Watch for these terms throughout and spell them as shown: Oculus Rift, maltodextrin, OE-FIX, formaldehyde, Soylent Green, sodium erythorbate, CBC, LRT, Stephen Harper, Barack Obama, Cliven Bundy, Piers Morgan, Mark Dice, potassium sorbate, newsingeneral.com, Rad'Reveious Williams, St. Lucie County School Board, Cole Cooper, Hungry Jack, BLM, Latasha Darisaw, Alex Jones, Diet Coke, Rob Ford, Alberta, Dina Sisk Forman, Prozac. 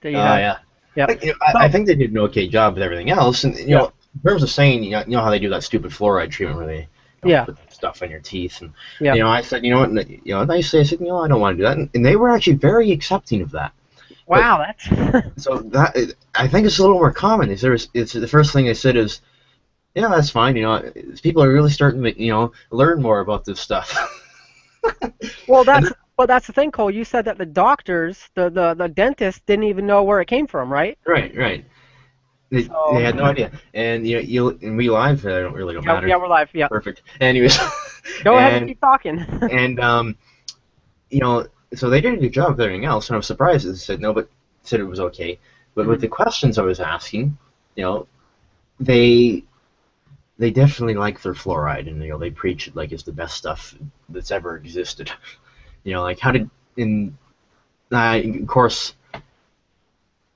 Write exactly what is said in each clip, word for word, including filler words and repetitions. There you uh, have. Yeah. Yeah. Like, you know, I, I think they did an okay job with everything else, and you yeah. know, in terms of saying, you know, you know how they do that stupid fluoride treatment where they you know, yeah. put stuff in your teeth, and yeah. you know, I said, you know what, and, you know, and I said, you know, I don't want to do that, and, and they were actually very accepting of that. Wow, but, that's so that it, I think it's a little more common. Is there? Is, it's the first thing they said is, yeah, that's fine. You know, people are really starting to, you know, learn more about this stuff. Well, that's. Well, that's the thing, Cole. You said that the doctors, the, the, the dentists, didn't even know where it came from, right? Right, right. They, so, they had no idea. And you, you and we live. I don't really don't yeah, matter. Yeah, we're live. Yeah. Perfect. Anyways. Go and, ahead and keep talking. And um, you know, so they did a good job of everything else, and I was surprised that they said no, but said it was okay. But mm-hmm. with the questions I was asking, you know, they they definitely like their fluoride, and you know, they preach it like it's the best stuff that's ever existed. You know, like how did in, uh, of course,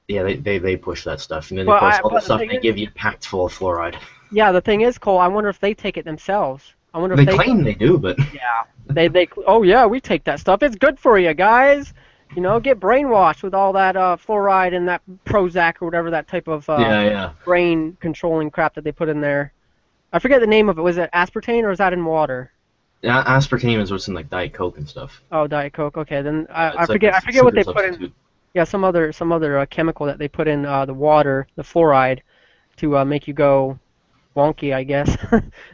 yeah, they, they they push that stuff, and then well, of course I, all the stuff they is, give you packed full of fluoride. Yeah, the thing is, Cole, I wonder if they take it themselves. I wonder they if they claim can, they do, but yeah, they they oh yeah, we take that stuff. It's good for you guys. You know, get brainwashed with all that uh, fluoride and that Prozac or whatever that type of uh, yeah, yeah. brain controlling crap that they put in there. I forget the name of it. Was it aspartame or was that in water? Yeah, aspartame is what's in like Diet Coke and stuff. Oh, Diet Coke. Okay, then I, I like forget. I forget what they substitute. put in. Yeah, some other some other uh, chemical that they put in uh, the water, the fluoride, to uh, make you go wonky. I guess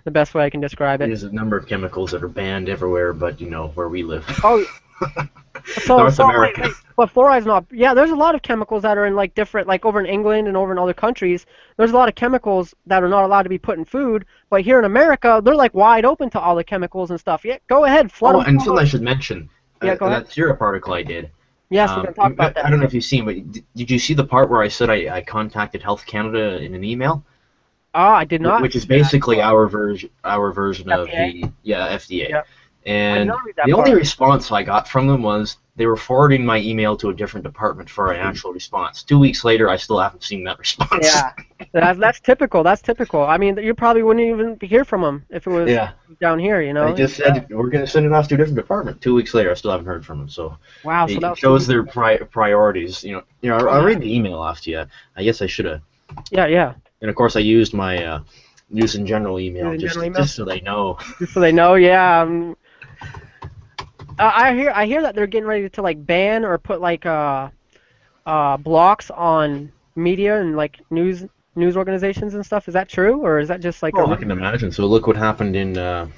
the best way I can describe it. There's a number of chemicals that are banned everywhere, but you know where we live. Oh, so, North so, America. Wait, wait. But fluoride's not. Yeah, there's a lot of chemicals that are in like different, like over in England and over in other countries. There's a lot of chemicals that are not allowed to be put in food. But here in America, they're like wide open to all the chemicals and stuff. Yeah, go ahead, flood oh, them. And still, I should mention yeah, uh, go ahead. that syrup article I did. Yes, um, we're gonna talk about I, that. I don't know if you've seen, but did, did you see the part where I said I, I contacted Health Canada in an email? Ah, I did not. Which is basically yeah. our version, our version F D A. Of the yeah F D A. Yeah. And the only response I got from them was they were forwarding my email to a different department for an actual response. Two weeks later, I still haven't seen that response. Yeah, that's, that's typical. That's typical. I mean, you probably wouldn't even hear from them if it was yeah. down here, you know? They just said, yeah. we're going to send it off to a different department. Two weeks later, I still haven't heard from them. So, wow, so it shows their pri priorities. You know, you know I'll, I'll read the email off to you. I guess I should have. Yeah, yeah. And, of course, I used my uh, news in general email, in just, general email just so they know. Just so they know, yeah. Um, Uh, I hear I hear that they're getting ready to like ban or put like uh, uh, blocks on media and like news news organizations and stuff. Is that true, or is that just like? Oh, a I can imagine. So look what happened in uh,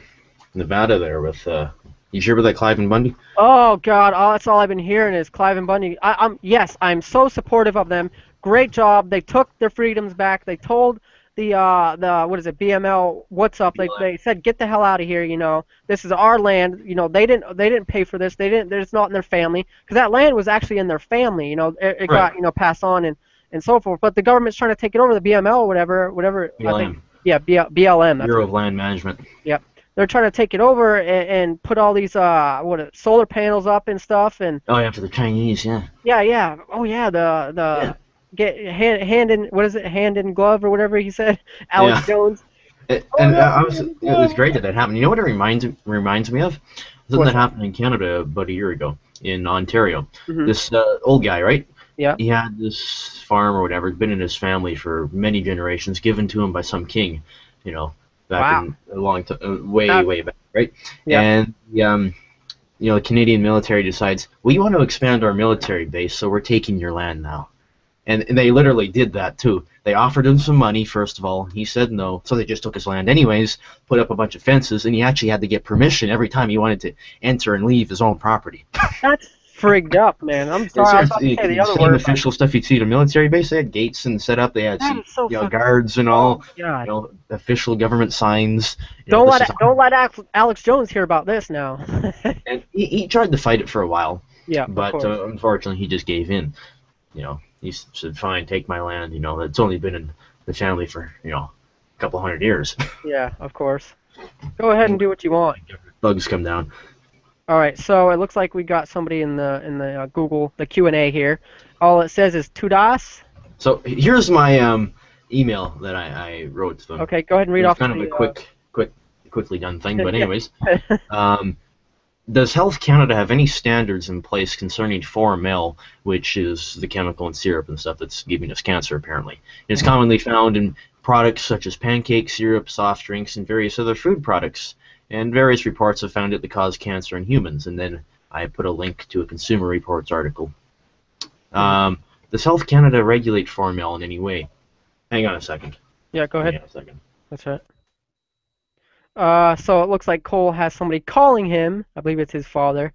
Nevada there with. Uh, you sure about that Cliven Bundy? Oh God, all that's all I've been hearing is Cliven Bundy. I, I'm yes, I'm so supportive of them. Great job. They took their freedoms back. They told. The, uh, the what is it, B M L, what's up? They, they said, get the hell out of here, you know. This is our land. You know, they didn't they didn't pay for this. They didn't, it's not in their family. Because that land was actually in their family, you know. It, it right. got, you know, passed on and, and so forth. But the government's trying to take it over, the B M L or whatever. whatever B L M. I think, yeah, B L M. That's Bureau of Land Management. Yep. They're trying to take it over and, and put all these uh, what solar panels up and stuff. And oh, yeah, for the Chinese, yeah. Yeah, yeah. Oh, yeah, the... the yeah. Get hand, hand in what is it hand in glove or whatever he said. Alex yeah. Jones. It, oh, and no, I was it was great that that happened. You know what it reminds reminds me of? Something that happened in Canada about a year ago in Ontario. Mm-hmm. This uh, old guy, right? Yeah. He had this farm or whatever. It's been in his family for many generations, given to him by some king, you know, back wow. in a long time, way uh, way back, right? Yeah. And um, you know, the Canadian military decides we want to expand our military base, so we're taking your land now. And they literally did that, too. They offered him some money, first of all. He said no, so they just took his land anyways, put up a bunch of fences, and he actually had to get permission every time he wanted to enter and leave his own property. That's frigged up, man. I'm sorry. It's, I it's, the other same word, official but... stuff you'd see at a military base. They had gates and set up. They had some, so you know, guards and all, you know, official government signs. You don't know, let, don't let Alex Jones hear about this now. And he, he tried to fight it for a while, yeah, but uh, unfortunately he just gave in, you know. He said, fine, take my land, you know, it's only been in the family for, you know, a couple hundred years. Yeah, of course. Go ahead and do what you want. Bugs come down. All right, so it looks like we got somebody in the in the uh, Google, the Q and A here. All it says is Tudas. So here's my um, email that I, I wrote to them. Okay, go ahead and read it's off. It's kind of the, a quick, uh, quick, quickly done thing, but anyways. um, Does Health Canada have any standards in place concerning formel, which is the chemical in syrup and stuff that's giving us cancer, apparently? It's commonly found in products such as pancakes, syrup, soft drinks, and various other food products, and various reports have found it to cause cancer in humans, and then I put a link to a Consumer Reports article. Um, does Health Canada regulate formel in any way? Hang on a second. Yeah, go ahead. Hang on a second. That's right. Uh, so it looks like Cole has somebody calling him. I believe it's his father.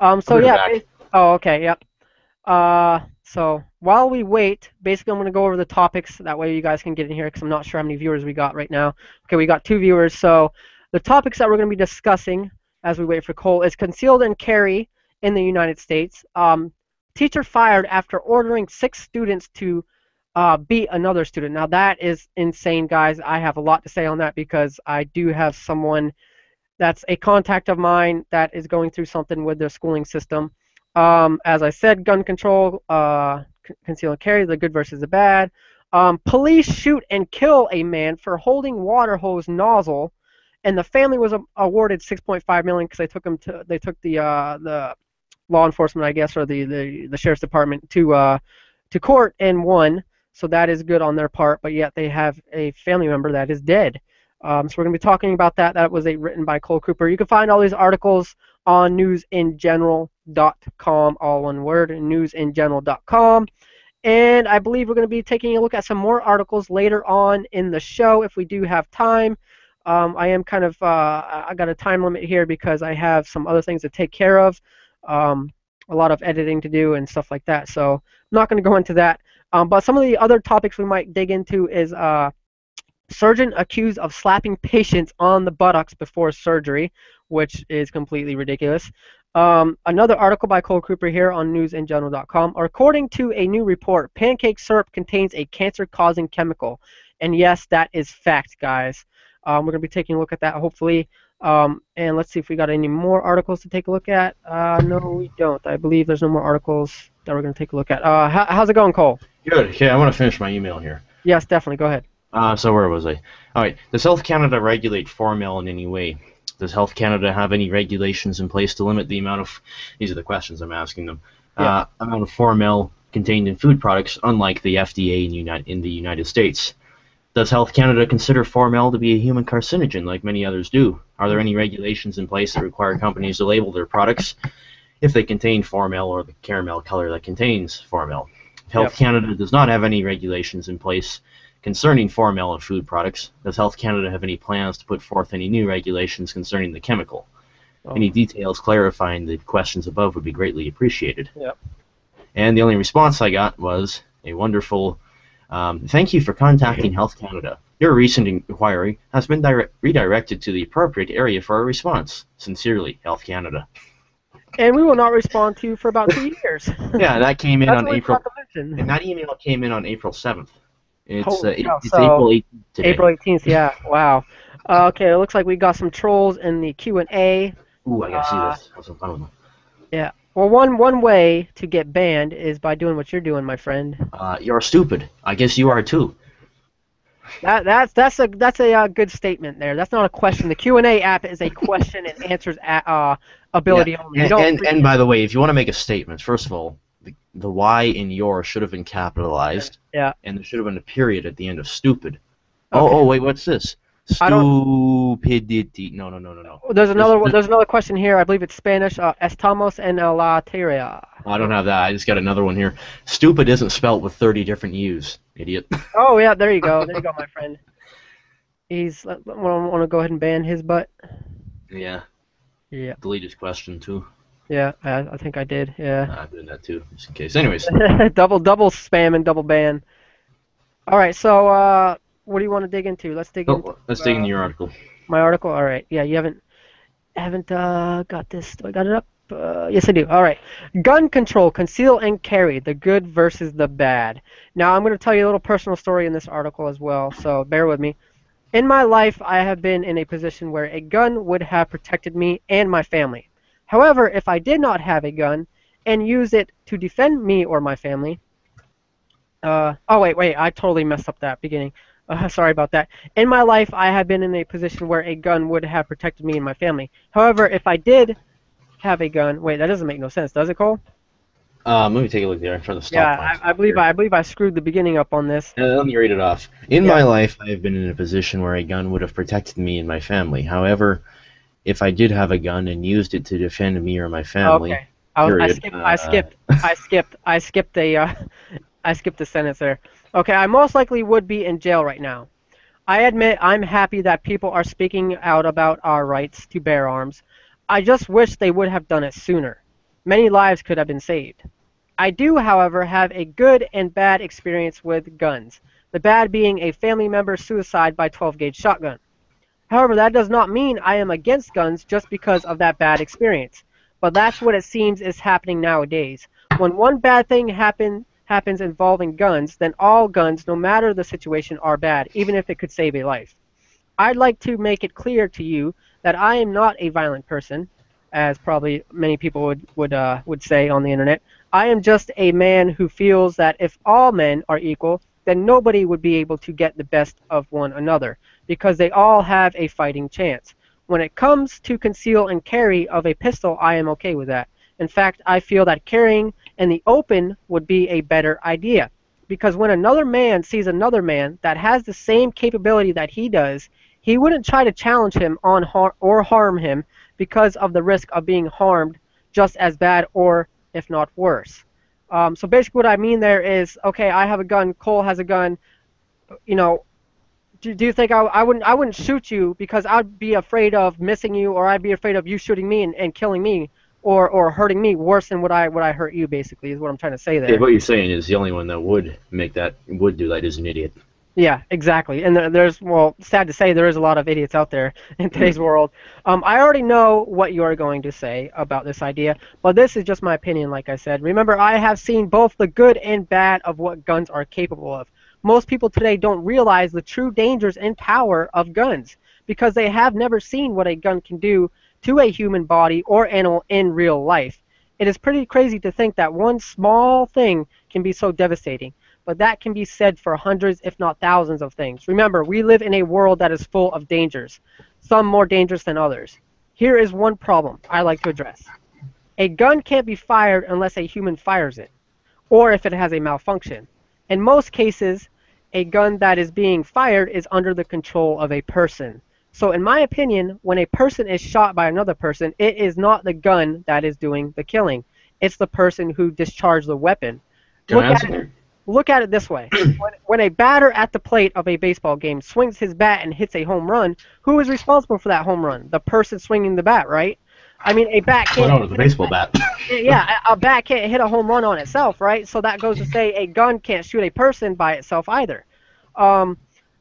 Um, so yeah. Oh, okay. Yep. Yeah. Uh, so while we wait, basically I'm going to go over the topics. That way you guys can get in here because I'm not sure how many viewers we got right now. Okay, we got two viewers. So the topics that we're going to be discussing as we wait for Cole is concealed and carry in the United States. Um, teacher fired after ordering six students to Uh, beat another student. Now that is insane, guys. I have a lot to say on that because I do have someone that's a contact of mine that is going through something with their schooling system. Um, as I said, gun control, uh, conceal and carry, the good versus the bad. Um, police shoot and kill a man for holding water hose nozzle, and the family was awarded six point five million dollars because they took him to they took the uh, the law enforcement, I guess, or the the, the sheriff's department to uh, to court and won. So that is good on their part, but yet they have a family member that is dead. Um, so we're going to be talking about that. That was a written by Cole Cooper. You can find all these articles on news in general dot com, all one word, news in general dot com. And I believe we're going to be taking a look at some more articles later on in the show if we do have time. Um, I am kind of, uh, I got a time limit here because I have some other things to take care of, um, a lot of editing to do and stuff like that. So I'm not going to go into that. Um, but some of the other topics we might dig into is uh, surgeon accused of slapping patients on the buttocks before surgery, which is completely ridiculous. Um, another article by Cole Cooper here on news in general dot com. According to a new report, pancake syrup contains a cancer-causing chemical. And yes, that is fact, guys. Um, we're going to be taking a look at that, hopefully. Um, and let's see if we got any more articles to take a look at. Uh, no, we don't. I believe there's no more articles that we're going to take a look at. Uh, how, how's it going, Cole? Good. Okay, I want to finish my email here. Yes, definitely. Go ahead. Uh, so where was I? All right. Does Health Canada regulate formel in any way? Does Health Canada have any regulations in place to limit the amount of? These are the questions I'm asking them. Yeah. Uh, amount of formel contained in food products, unlike the F D A in, Uni in the United States. Does Health Canada consider formel to be a human carcinogen, like many others do? Are there any regulations in place that require companies to label their products if they contain formel or the caramel color that contains formel? Health yep. Canada does not have any regulations in place concerning formel in food products. Does Health Canada have any plans to put forth any new regulations concerning the chemical? Oh. Any details clarifying the questions above would be greatly appreciated. Yep. And the only response I got was a wonderful um, thank you for contacting Health Canada. Your recent inquiry has been direct redirected to the appropriate area for a response. Sincerely, Health Canada. And we will not respond to you for about two years. Yeah, that came in on April. And that email came in on April seventh. It's, uh, it's so April eighteenth today. April eighteenth, yeah. Wow. Uh, okay, it looks like we got some trolls in the Q and A. Ooh, I gotta uh, see this. Have some fun with them. Yeah. Well, one one way to get banned is by doing what you're doing, my friend. Uh, you're stupid. I guess you are too. That that's that's a that's a uh, good statement there. That's not a question. The Q and A app is a question and answers at, uh, ability yeah. only. You don't and and, and by the way, if you want to make a statement, first of all, the, the Y in your should have been capitalized. Yeah. And there should have been a period at the end of stupid. Okay. Oh oh wait, what's this? Stupidity. No no no no no. There's another there's, there's another question here. I believe it's Spanish. Uh, Estamos en la tierra. I don't have that. I just got another one here. Stupid isn't spelt with thirty different U's. Idiot. Oh yeah, there you go, there you go, my friend. He's. I want to go ahead and ban his butt. Yeah. Yeah. Delete his question too. Yeah, I, I think I did. Yeah. I'm doing that too, just in case. Anyways. double double spam and double ban. All right, so uh, what do you want to dig into? Let's dig. Oh, into, let's uh, dig into your article. My article. All right. Yeah, you haven't haven't uh, got this. Do I got it up? Uh, yes, I do. All right. Gun control, conceal and carry, the good versus the bad. Now, I'm going to tell you a little personal story in this article as well, so bear with me. In my life, I have been in a position where a gun would have protected me and my family. However, if I did not have a gun and use it to defend me or my family... Uh, oh, wait, wait. I totally messed up that beginning. Uh, sorry about that. In my life, I have been in a position where a gun would have protected me and my family. However, if I did... have a gun. Wait, that doesn't make no sense, does it, Cole? Um, let me take a look there in front of the stop sign. Yeah, I, I believe I, I believe I screwed the beginning up on this. Uh, let me read it off. In yeah. my life, I have been in a position where a gun would have protected me and my family. However, if I did have a gun and used it to defend me or my family, okay. I, was, period, I skipped. Uh, I skipped. I skipped. I skipped the. Uh, I skipped the sentence there. Okay, I most likely would be in jail right now. I admit I'm happy that people are speaking out about our rights to bear arms. I just wish they would have done it sooner. Many lives could have been saved. I do, however, have a good and bad experience with guns, the bad being a family member's suicide by twelve gauge shotgun. However, that does not mean I am against guns just because of that bad experience, but that's what it seems is happening nowadays. When one bad thing happen, happens involving guns, then all guns, no matter the situation, are bad, even if it could save a life. I'd like to make it clear to you that I am not a violent person, as probably many people would, would, uh, would say on the internet. I am just a man who feels that if all men are equal, then nobody would be able to get the best of one another, because they all have a fighting chance. When it comes to conceal and carry of a pistol, I am okay with that. In fact, I feel that carrying in the open would be a better idea, because when another man sees another man that has the same capability that he does, he wouldn't try to challenge him on har- or harm him because of the risk of being harmed just as bad or if not worse. Um, so basically what I mean there is, okay, I have a gun, Cole has a gun, you know, do, do you think I, I wouldn't I wouldn't shoot you because I'd be afraid of missing you, or I'd be afraid of you shooting me and, and killing me, or or hurting me worse than what I what I hurt you, basically, is what I'm trying to say there. Yeah, what you're saying is the only one that would make that, would do that is an idiot. Yeah, exactly. And there's, well, sad to say, there is a lot of idiots out there in today's world. Um, I already know what you're going to say about this idea, but this is just my opinion, like I said. Remember, I have seen both the good and bad of what guns are capable of. Most people today don't realize the true dangers and power of guns because they have never seen what a gun can do to a human body or animal in real life. It is pretty crazy to think that one small thing can be so devastating. But that can be said for hundreds, if not thousands, of things. Remember, we live in a world that is full of dangers, some more dangerous than others. Here is one problem I like to address. A gun can't be fired unless a human fires it, or if it has a malfunction. In most cases, a gun that is being fired is under the control of a person. So in my opinion, when a person is shot by another person, it is not the gun that is doing the killing. It's the person who discharged the weapon. Look at it. Look at it this way. When, when a batter at the plate of a baseball game swings his bat and hits a home run, who is responsible for that home run? The person swinging the bat, right? I mean, a bat can't... Well, no, it's a baseball bat. Yeah, a, a bat can't hit a home run on itself, right? So that goes to say a gun can't shoot a person by itself either. Um,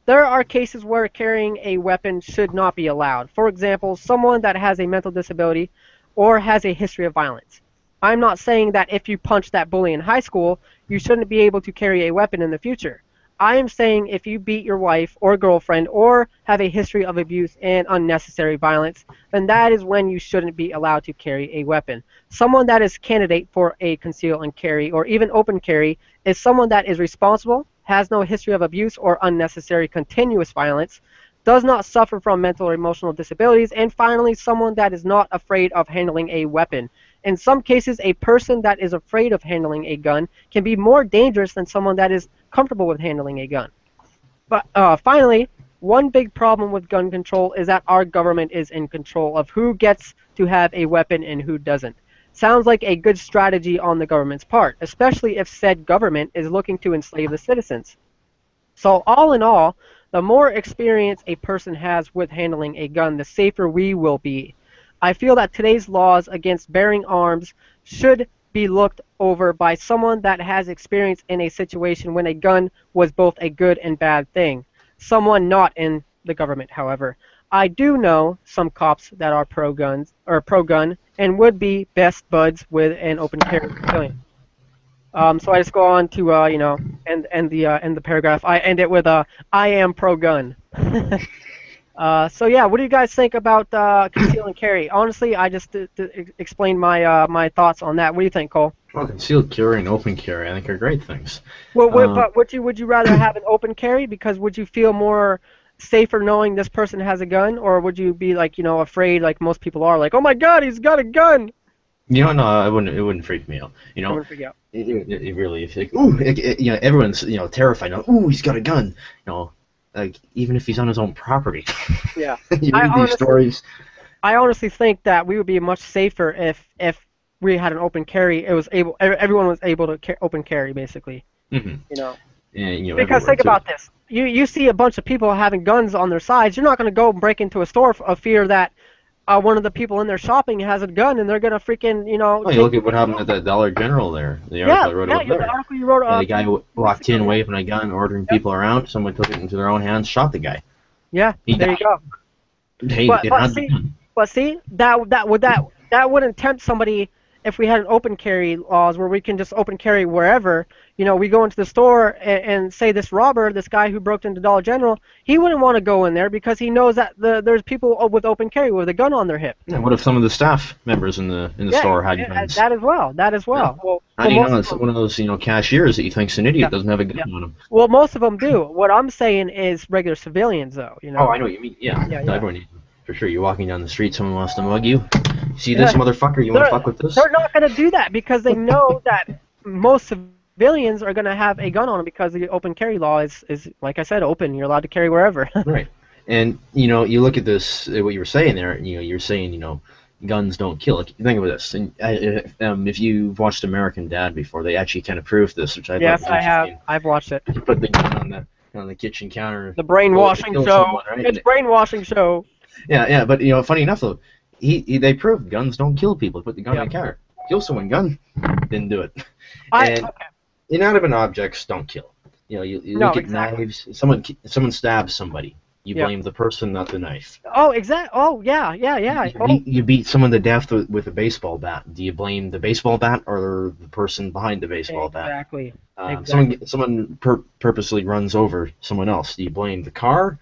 there are cases where carrying a weapon should not be allowed. For example, someone that has a mental disability or has a history of violence. I'm not saying that if you punch that bully in high school, you shouldn't be able to carry a weapon in the future. I am saying if you beat your wife or girlfriend or have a history of abuse and unnecessary violence, then that is when you shouldn't be allowed to carry a weapon. Someone that is candidate for a conceal and carry or even open carry is someone that is responsible, has no history of abuse or unnecessary continuous violence, does not suffer from mental or emotional disabilities, and finally, someone that is not afraid of handling a weapon. In some cases, a person that is afraid of handling a gun can be more dangerous than someone that is comfortable with handling a gun. But uh, finally, one big problem with gun control is that our government is in control of who gets to have a weapon and who doesn't. Sounds like a good strategy on the government's part, especially if said government is looking to enslave the citizens. So all in all, the more experience a person has with handling a gun, the safer we will be. I feel that today's laws against bearing arms should be looked over by someone that has experience in a situation when a gun was both a good and bad thing. Someone not in the government, however. I do know some cops that are pro-guns or pro-gun and would be best buds with an open carry civilian. Um, so I just go on to uh, you know, end end the uh, end the paragraph. I end it with uh, I am pro-gun. Uh, so yeah, what do you guys think about uh, conceal and carry? Honestly, I just d d explained my uh, my thoughts on that. What do you think, Cole? Well, concealed carry and open carry, I think, are great things. Well, um, but would you would you rather have an open carry because would you feel more safer knowing this person has a gun, or would you be like you know afraid like most people are, like, oh my God, he's got a gun? You know, no, I wouldn't. It wouldn't freak me out. You know, I wouldn't freak out. It, it, it really, if like, ooh, it, it, you know, everyone's you know terrified. Now, ooh, he's got a gun. You know, like even if he's on his own property. Yeah. You read these stories. I honestly think that we would be much safer if if we had an open carry. It was able. Everyone was able to car open carry, basically. Mm-hmm. You know. And, you know, because think too. about this. You you see a bunch of people having guns on their sides. You're not going to go break into a store of fear that. Uh, one of the people in there shopping has a gun, and they're gonna freaking, you know. Oh, you look at what happened at that Dollar General there. The article yeah, I wrote yeah, about there. The article you wrote. Uh, yeah, the guy walked in, waving a gun, ordering yep. people around. Someone took it into their own hands, shot the guy. Yeah, he there died. you go. Hey, but, but, see, but see, that that would that that wouldn't tempt somebody if we had an open carry laws where we can just open carry wherever. You know, we go into the store and, and say this robber, this guy who broke into Dollar General, he wouldn't want to go in there because he knows that the, there's people with open carry with a gun on their hip. Yeah, what if some of the staff members in the in the yeah, store had yeah, guns? That as well. That as well. Yeah. Well, well you know, it's one of those you know cashiers that you think's an idiot yeah, doesn't have a gun yeah. on him. Well, most of them do. What I'm saying is regular civilians, though. You know. Oh, I know what you mean. Yeah, yeah, yeah. For sure. You're walking down the street, someone wants to mug you. You see yeah. this motherfucker? You want to fuck with this? They're not going to do that because they know that most of civilians are going to have a gun on them because the open carry law is, is like I said, open. You're allowed to carry wherever. Right. And, you know, you look at this, what you were saying there, you know, you're saying, you know, guns don't kill. Like, think about this. And I, um, if you've watched American Dad before, they actually kind of proved this, which I yes, thought was Yes, I have. I've watched it. You put the gun on the, on the kitchen counter. The brainwashing show. Someone, right? It's brainwashing show. Yeah, yeah. But, you know, funny enough, though, he, he they proved guns don't kill people. Put the gun yep. on the counter. Kill someone, gun. Didn't do it. I, and, okay. Inanimate objects don't kill. You know, you, you no, look at exactly. knives. Someone, someone stabs somebody. You yeah. blame the person, not the knife. Oh, exactly. Oh, yeah, yeah, yeah. You, oh. you beat someone to death with, with a baseball bat. Do you blame the baseball bat or the person behind the baseball exactly. bat? Um, exactly. Someone, someone pur purposely runs over someone else. Do you blame the car?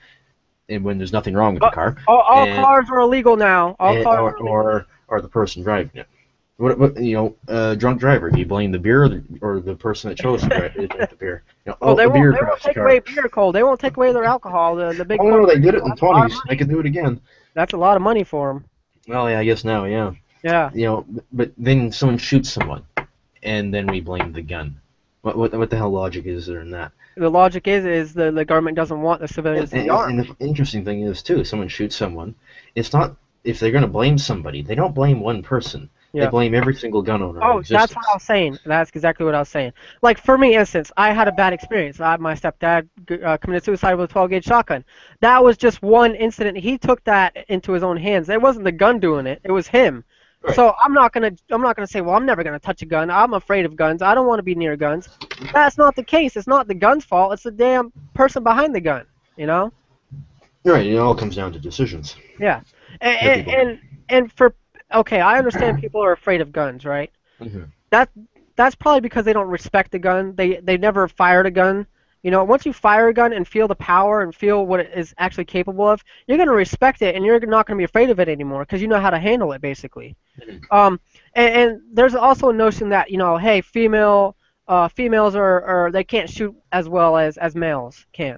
And when there's nothing wrong with oh, the car. All, all and, cars are illegal now. All and, cars or, are illegal. Or, or the person driving it. What, what you know, uh, drunk driver? Do you blame the beer or the, or the person that chose to drink the beer? You know, well, oh, they, the won't, beer they won't take the away beer, Cole. They won't take away their alcohol. The, the big oh no, they did it in the twenties. They could do it again. That's a lot of money for them. Well, yeah, I guess now, yeah. Yeah. You know, but then someone shoots someone, and then we blame the gun. What what what the hell logic is there in that? The logic is is the the government doesn't want the civilians. And, and, and the interesting thing is too, someone shoots someone. It's not if they're going to blame somebody, they don't blame one person. Yeah. They blame every single gun owner. Oh, that's what I was saying. That's exactly what I was saying. Like, for me, instance, I had a bad experience. I, my stepdad uh, committed suicide with a twelve gauge shotgun. That was just one incident. He took that into his own hands. It wasn't the gun doing it. It was him. Right. So I'm not gonna I'm not gonna say, well, I'm never gonna touch a gun. I'm afraid of guns. I don't want to be near guns. That's not the case. It's not the gun's fault. It's the damn person behind the gun. You know. Right. It all comes down to decisions. Yeah. And and and for. Okay, I understand people are afraid of guns, right? Mm-hmm. That that's probably because they don't respect the gun. They they never fired a gun. You know, once you fire a gun and feel the power and feel what it is actually capable of, you're going to respect it and you're not going to be afraid of it anymore because you know how to handle it, basically. Mm-hmm. Um, and, and there's also a notion that, you know, hey, female uh, females are, are they can't shoot as well as as males can.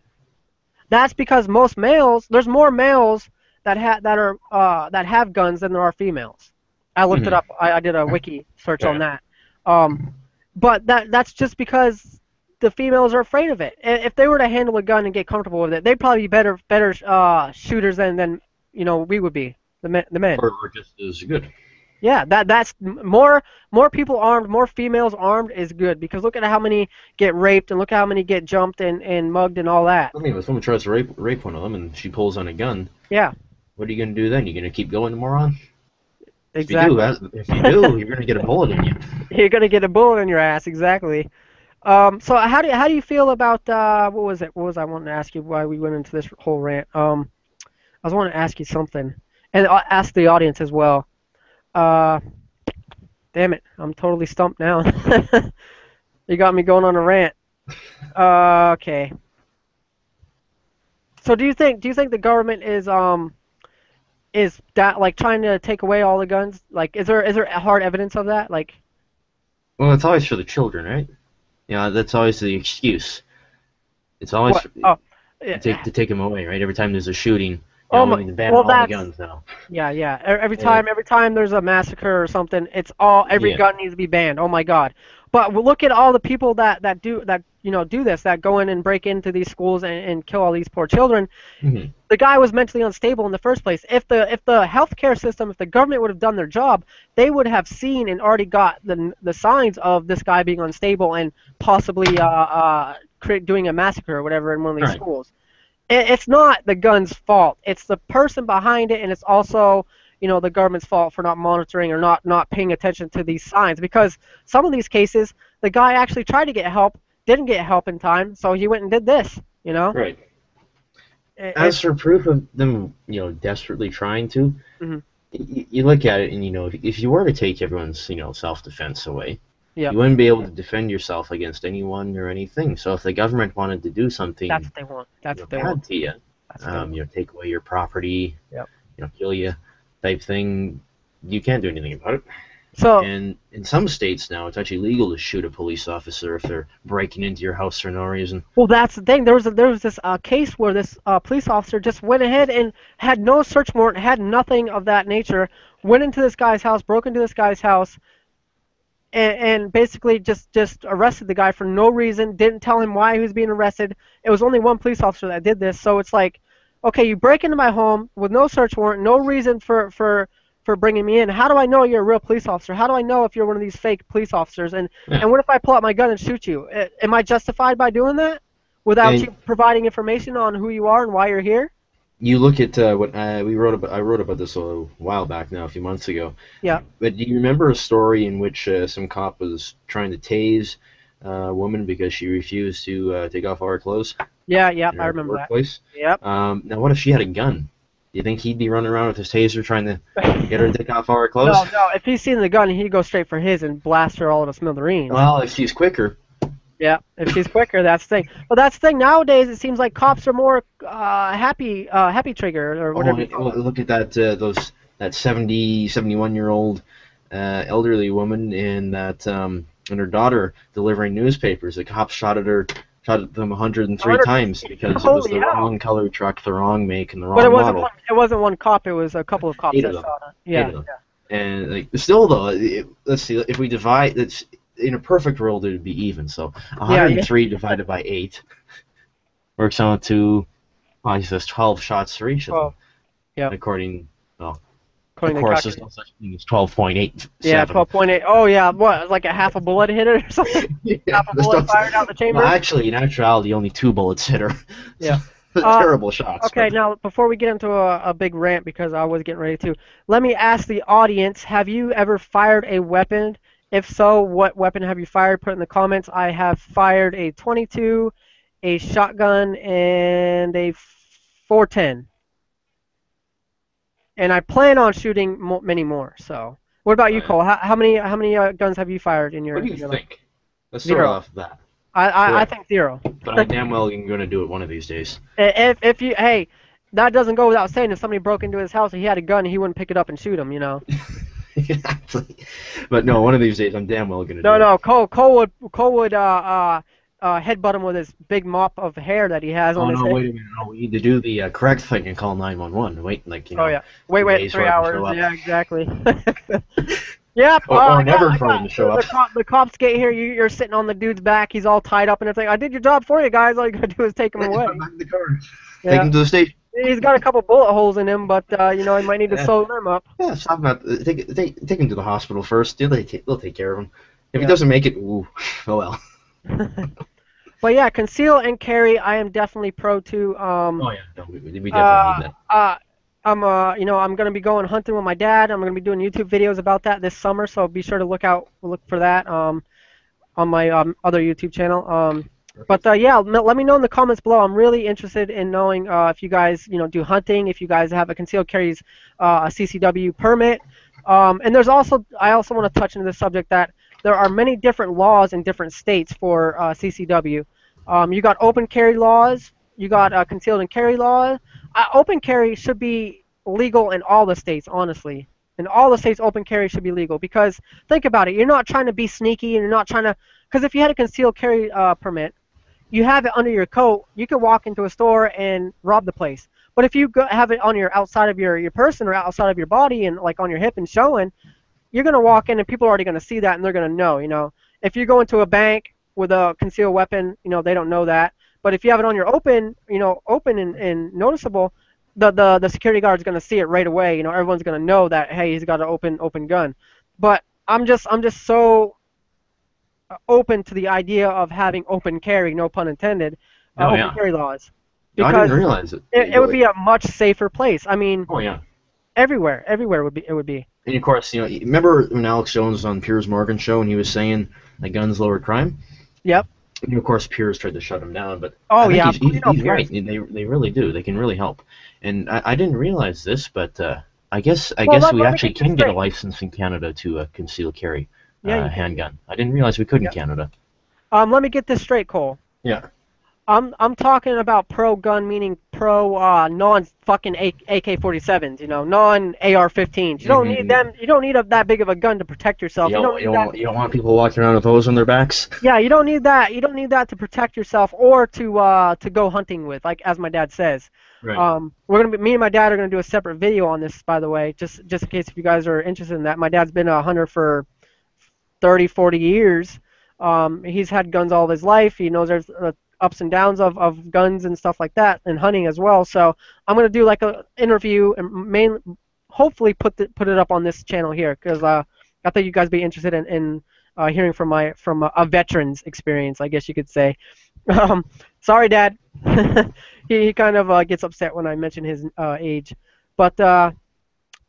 That's because most males, there's more males. That ha that are uh, that have guns than there are females. I looked mm-hmm. it up. I, I did a wiki search yeah. on that. Um, but that that's just because the females are afraid of it. If they were to handle a gun and get comfortable with it, they'd probably be better better uh, shooters than than you know we would be the men. The men. Or, or just as good. Yeah, that that's more more people armed, more females armed is good because look at how many get raped and look at how many get jumped and and mugged and all that. I mean, if someone tries to rape rape one of them and she pulls on a gun. Yeah. What are you going to do then? You're going to keep going, moron? Exactly. If you do, if you do you're going to get a bullet in you. You're going to get a bullet in your ass, exactly. Um, so how do, how do you feel about, uh, what was it? What was I wanting to ask you why we went into this whole rant? Um, I was wanting to ask you something, and I'll ask the audience as well. Uh, damn it, I'm totally stumped now. You got me going on a rant. Uh, okay. So do you think do you think the government is... um? Is that like trying to take away all the guns? Like, is there is there hard evidence of that? Like, well, it's always for the children, right? Yeah, that's always the excuse. It's always for, oh, yeah. to, take, to take them away, right? Every time there's a shooting, Oh my! Well, that's guns now. Yeah, yeah. Every time, every time there's a massacre or something, it's all every yeah. gun needs to be banned. Oh my God! But look at all the people that that do that. You know, do this that go in and break into these schools and, and kill all these poor children. Mm-hmm. The guy was mentally unstable in the first place. If the if the healthcare system, if the government would have done their job, they would have seen and already got the the signs of this guy being unstable and possibly uh, uh, doing a massacre or whatever in one of these right. schools. It's not the gun's fault. It's the person behind it, and it's also, you know, the government's fault for not monitoring or not, not paying attention to these signs. Because some of these cases, the guy actually tried to get help, didn't get help in time, so he went and did this, you know? Right. It, As for proof of them, you know, desperately trying to, mm-hmm. y you look at it and, you know, if, if you were to take everyone's, you know, self-defense away, yep. you wouldn't be able to defend yourself against anyone or anything. So if the government wanted to do something, that's what they want. That's what they want to you. That's um, what they you know, take away your property, yep. you know, kill you, type thing. You can't do anything about it. So, and in some states now, it's actually legal to shoot a police officer if they're breaking into your house for no reason. Well, that's the thing. There was a, there was this uh, case where this uh, police officer just went ahead and had no search warrant, had nothing of that nature. Went into this guy's house, broke into this guy's house. And, and basically just, just arrested the guy for no reason, didn't tell him why he was being arrested. It was only one police officer that did this, so it's like, okay, you break into my home with no search warrant, no reason for, for, for bringing me in. How do I know you're a real police officer? How do I know if you're one of these fake police officers? And, yeah. and what if I pull out my gun and shoot you? I, am I justified by doing that without and you providing information on who you are and why you're here? You look at uh, what I, we wrote about. I wrote about this a while back now, a few months ago. Yeah. But do you remember a story in which uh, some cop was trying to tase uh, a woman because she refused to uh, take off all her clothes? Yeah, yeah, I remember workplace? that. Yep. Um, now, what if she had a gun? Do you think he'd be running around with his taser trying to get her to take off all her clothes? No, no. If he's seen the gun, he'd go straight for his and blast her all in a smithereen. Well, if she's quicker. Yeah, if she's quicker, that's the thing. Well, that's the thing. Nowadays, it seems like cops are more uh, happy, uh, happy trigger or whatever. Oh, look at that, uh, those that seventy, seventy-one-year-old uh, elderly woman and that um, and her daughter delivering newspapers. The cops shot at her, shot at them one hundred three times because it was the yeah. wrong color truck, the wrong make, and the wrong but it wasn't model. One, it wasn't one cop. It was a couple of cops Eight that of shot her. Yeah, yeah. And like, still though, it, let's see if we divide. It's, in a perfect world, it would be even. So one hundred three yeah, yeah. divided by eight works out to, well, he says twelve shots for each of them. Yeah. According, well, according of course, there's no such thing as twelve point eight. Yeah, twelve point eight. Oh, yeah. What, like a half a bullet hit it or something? yeah, half a bullet fired out the chamber? Well, actually, in actuality, only two bullets hit her. Yeah. Uh, terrible shots. Okay, but. Now before we get into a, a big rant, because I was getting ready to, let me ask the audience, have you ever fired a weapon? If so, what weapon have you fired? Put in the comments. I have fired a twenty-two, a shotgun, and a four ten. And I plan on shooting mo many more. So, what about you, Cole? How, how many how many uh, guns have you fired in your? What do you your think? Life? Let's start zero. off that. I I, sure. I think zero. But I damn well am going to do it one of these days. If if you hey, that doesn't go without saying. If somebody broke into his house and he had a gun, he wouldn't pick it up and shoot him. You know. Exactly. But no, one of these days I'm damn well gonna no, do. No, no, Cole, Cole would, Cole would uh, uh, uh, headbutt him with his big mop of hair that he has oh, on his no, head. Oh no, wait a minute! No, we need to do the uh, correct thing and call nine one one. Wait, like you know. Oh yeah. Wait, wait, three hours. Yeah, exactly. Yep. Or, or uh, never got, for him to show up. The, cop, the cops get here. You, you're sitting on the dude's back. He's all tied up and everything. I did your job for you guys. All you gotta do is take him away. Back in the car. Yeah. Take him to the station. He's got a couple bullet holes in him, but uh, you know he might need to sew them up. Yeah, stop about take, take take him to the hospital first. They'll take, they'll take care of him. If yeah. he doesn't make it, ooh, oh well. But yeah, conceal and carry. I am definitely pro to. Um, oh yeah, no, we, we definitely uh, need that. Uh, I'm uh, you know, I'm gonna be going hunting with my dad. I'm gonna be doing YouTube videos about that this summer, so be sure to look out, look for that um, on my um, other YouTube channel. Um. But uh, yeah, let me know in the comments below. I'm really interested in knowing uh, if you guys, you know, do hunting, if you guys have a concealed carries uh, a C C W permit. Um, and there's also, I also want to touch into the subject that there are many different laws in different states for uh, C C W. Um, you got open carry laws, you got uh, concealed and carry laws. Uh, open carry should be legal in all the states, honestly. In all the states, open carry should be legal because think about it. You're not trying to be sneaky, and you're not trying to, because if you had a concealed carry uh, permit, you have it under your coat, you can walk into a store and rob the place. But if you go, have it on your outside of your, your person or outside of your body and like on your hip and showing, you're going to walk in and people are already going to see that and they're going to know, you know. If you go into a bank with a concealed weapon, you know, they don't know that. But if you have it on your open, you know, open and, and noticeable, the, the, the security guard's going to see it right away. You know, everyone's going to know that, hey, he's got an open open gun. But I'm just I'm just so open to the idea of having open carry, no pun intended, uh, oh, open yeah. carry laws. Because I didn't realize it. It, it would be a much safer place. I mean, oh, yeah. everywhere, everywhere would be it would be. And of course, you know, remember when Alex Jones was on Piers Morgan's show and he was saying that guns lower crime? Yep. And of course, Piers tried to shut him down, but oh I think yeah, he's, he's, he's right. They they really do. They can really help. And I, I didn't realize this, but uh, I guess I well, guess let, we let actually can get a license in Canada to uh, conceal carry a yeah, uh, handgun. I didn't realize we could yeah. in Canada. Um, let me get this straight, Cole. Yeah. I'm I'm talking about pro-gun, meaning pro uh, non-fucking A K forty-sevens, you know, non A R fifteens. You don't mm-hmm. need them. You don't need a, that big of a gun to protect yourself. You don't, you don't, you don't, you don't want people walking around with those on their backs. Yeah, you don't need that. You don't need that to protect yourself or to uh, to go hunting with, like as my dad says. Right. Um, we're gonna be, me and my dad are gonna do a separate video on this, by the way, just just in case if you guys are interested in that. My dad's been a hunter for thirty, forty years. Um, he's had guns all of his life. He knows there's a ups and downs of, of guns and stuff like that, and hunting as well. So I'm gonna do like an interview and mainly, hopefully, put the, put it up on this channel here because uh, I think you guys be interested in, in uh, hearing from my from a, a veteran's experience, I guess you could say. Um, sorry, Dad. he, he kind of uh, gets upset when I mention his uh, age, but uh,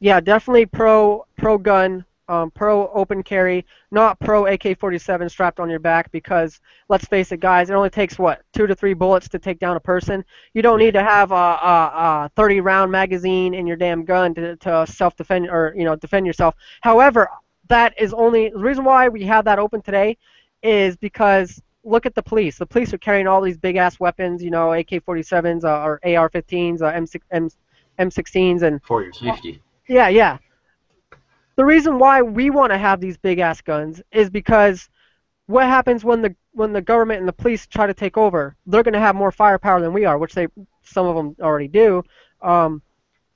yeah, definitely pro pro gun. Um, pro open carry, not pro A K forty-seven strapped on your back because, let's face it, guys, it only takes, what, two to three bullets to take down a person. You don't need to have a, a, a thirty round magazine in your damn gun to, to self-defend or, you know, defend yourself. However, that is only, the reason why we have that open today is because, look at the police. The police are carrying all these big-ass weapons, you know, A K forty-sevens uh, or A R fifteens, uh, M sixteens. And for your safety. Yeah, yeah. The reason why we want to have these big-ass guns is because what happens when the when the government and the police try to take over? They're going to have more firepower than we are, which they some of them already do, um,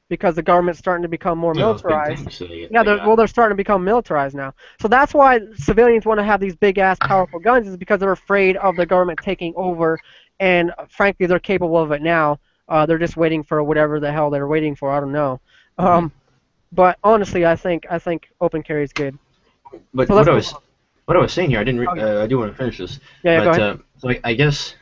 because the government's starting to become more yeah, militarized. Things, so they, yeah, they're, they well, they're starting to become militarized now. So that's why civilians want to have these big-ass, powerful guns is because they're afraid of the government taking over, and frankly, they're capable of it now. Uh, they're just waiting for whatever the hell they're waiting for. I don't know. Um, mm-hmm. But honestly, I think I think open carry is good. But so what I was on. what I was saying here, I didn't. Re uh, I do want to finish this. Yeah, yeah but, go ahead. Uh, so I, I guess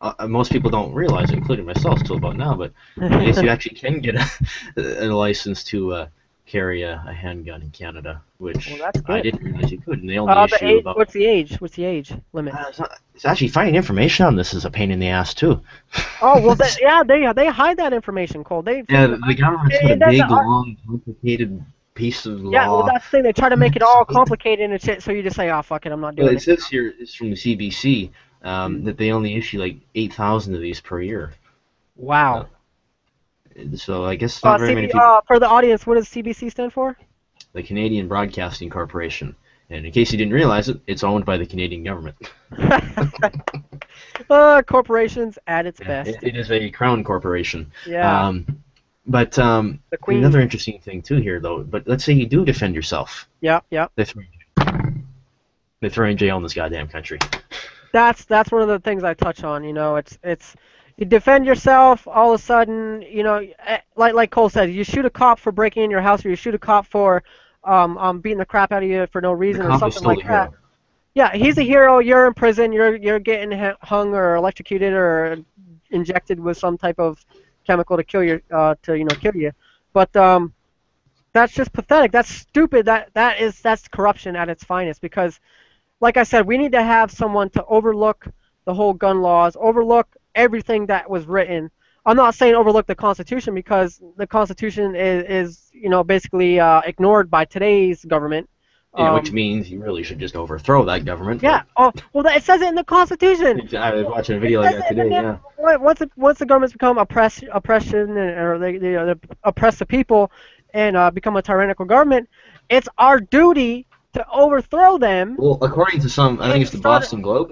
uh, most people don't realize, including myself, till about now. But I guess you actually can get a, a license to uh, carry a, a handgun in Canada, which well, I didn't realize you could. And they only uh, issue the age, about what's the age? What's the age limit? Uh, it's, not, it's actually finding information on this is a pain in the ass too. Oh well, that, yeah, they they hide that information, Cole. They yeah, the, the government's got a big, long, complicated piece of law. Yeah, well, that's the thing. They try to make it all complicated and shit, so you just say, "Oh, fuck it, I'm not doing well, it." It says here, it's from the C B C um, that they only issue like eight thousand of these per year. Wow. Uh, so I guess not uh, very C B, many people. Uh, for the audience, what does C B C stand for? The Canadian Broadcasting Corporation. And in case you didn't realize it, it's owned by the Canadian government. uh, corporations at its yeah, best. It, it is a crown corporation. Yeah. Um, but um, the queen. Another interesting thing, too, here, though, but let's say you do defend yourself. Yeah, yeah. They're throwing, they're throwing jail in this goddamn country. That's that's one of the things I touch on, you know. It's it's you defend yourself, all of a sudden, you know, like, like Cole said, you shoot a cop for breaking in your house or you shoot a cop for... Um, um, beating the crap out of you for no reason or something like that. Hero. Yeah, he's a hero. You're in prison. You're you're getting hung or electrocuted or injected with some type of chemical to kill you, uh, to you know kill you. But um, that's just pathetic. That's stupid. That that is that's corruption at its finest. Because, like I said, we need to have someone to overlook the whole gun laws, overlook everything that was written. I'm not saying overlook the Constitution because the Constitution is, is you know, basically uh, ignored by today's government. Um, yeah, which means you really should just overthrow that government. Yeah. Oh, well, that, it says it in the Constitution. I was watching a video it like that today. Yeah. Once the, once the government's become oppress, oppression and or they, they, you know, they oppress the people and uh, become a tyrannical government, it's our duty to overthrow them. Well, according to some, I think it's the Boston Globe.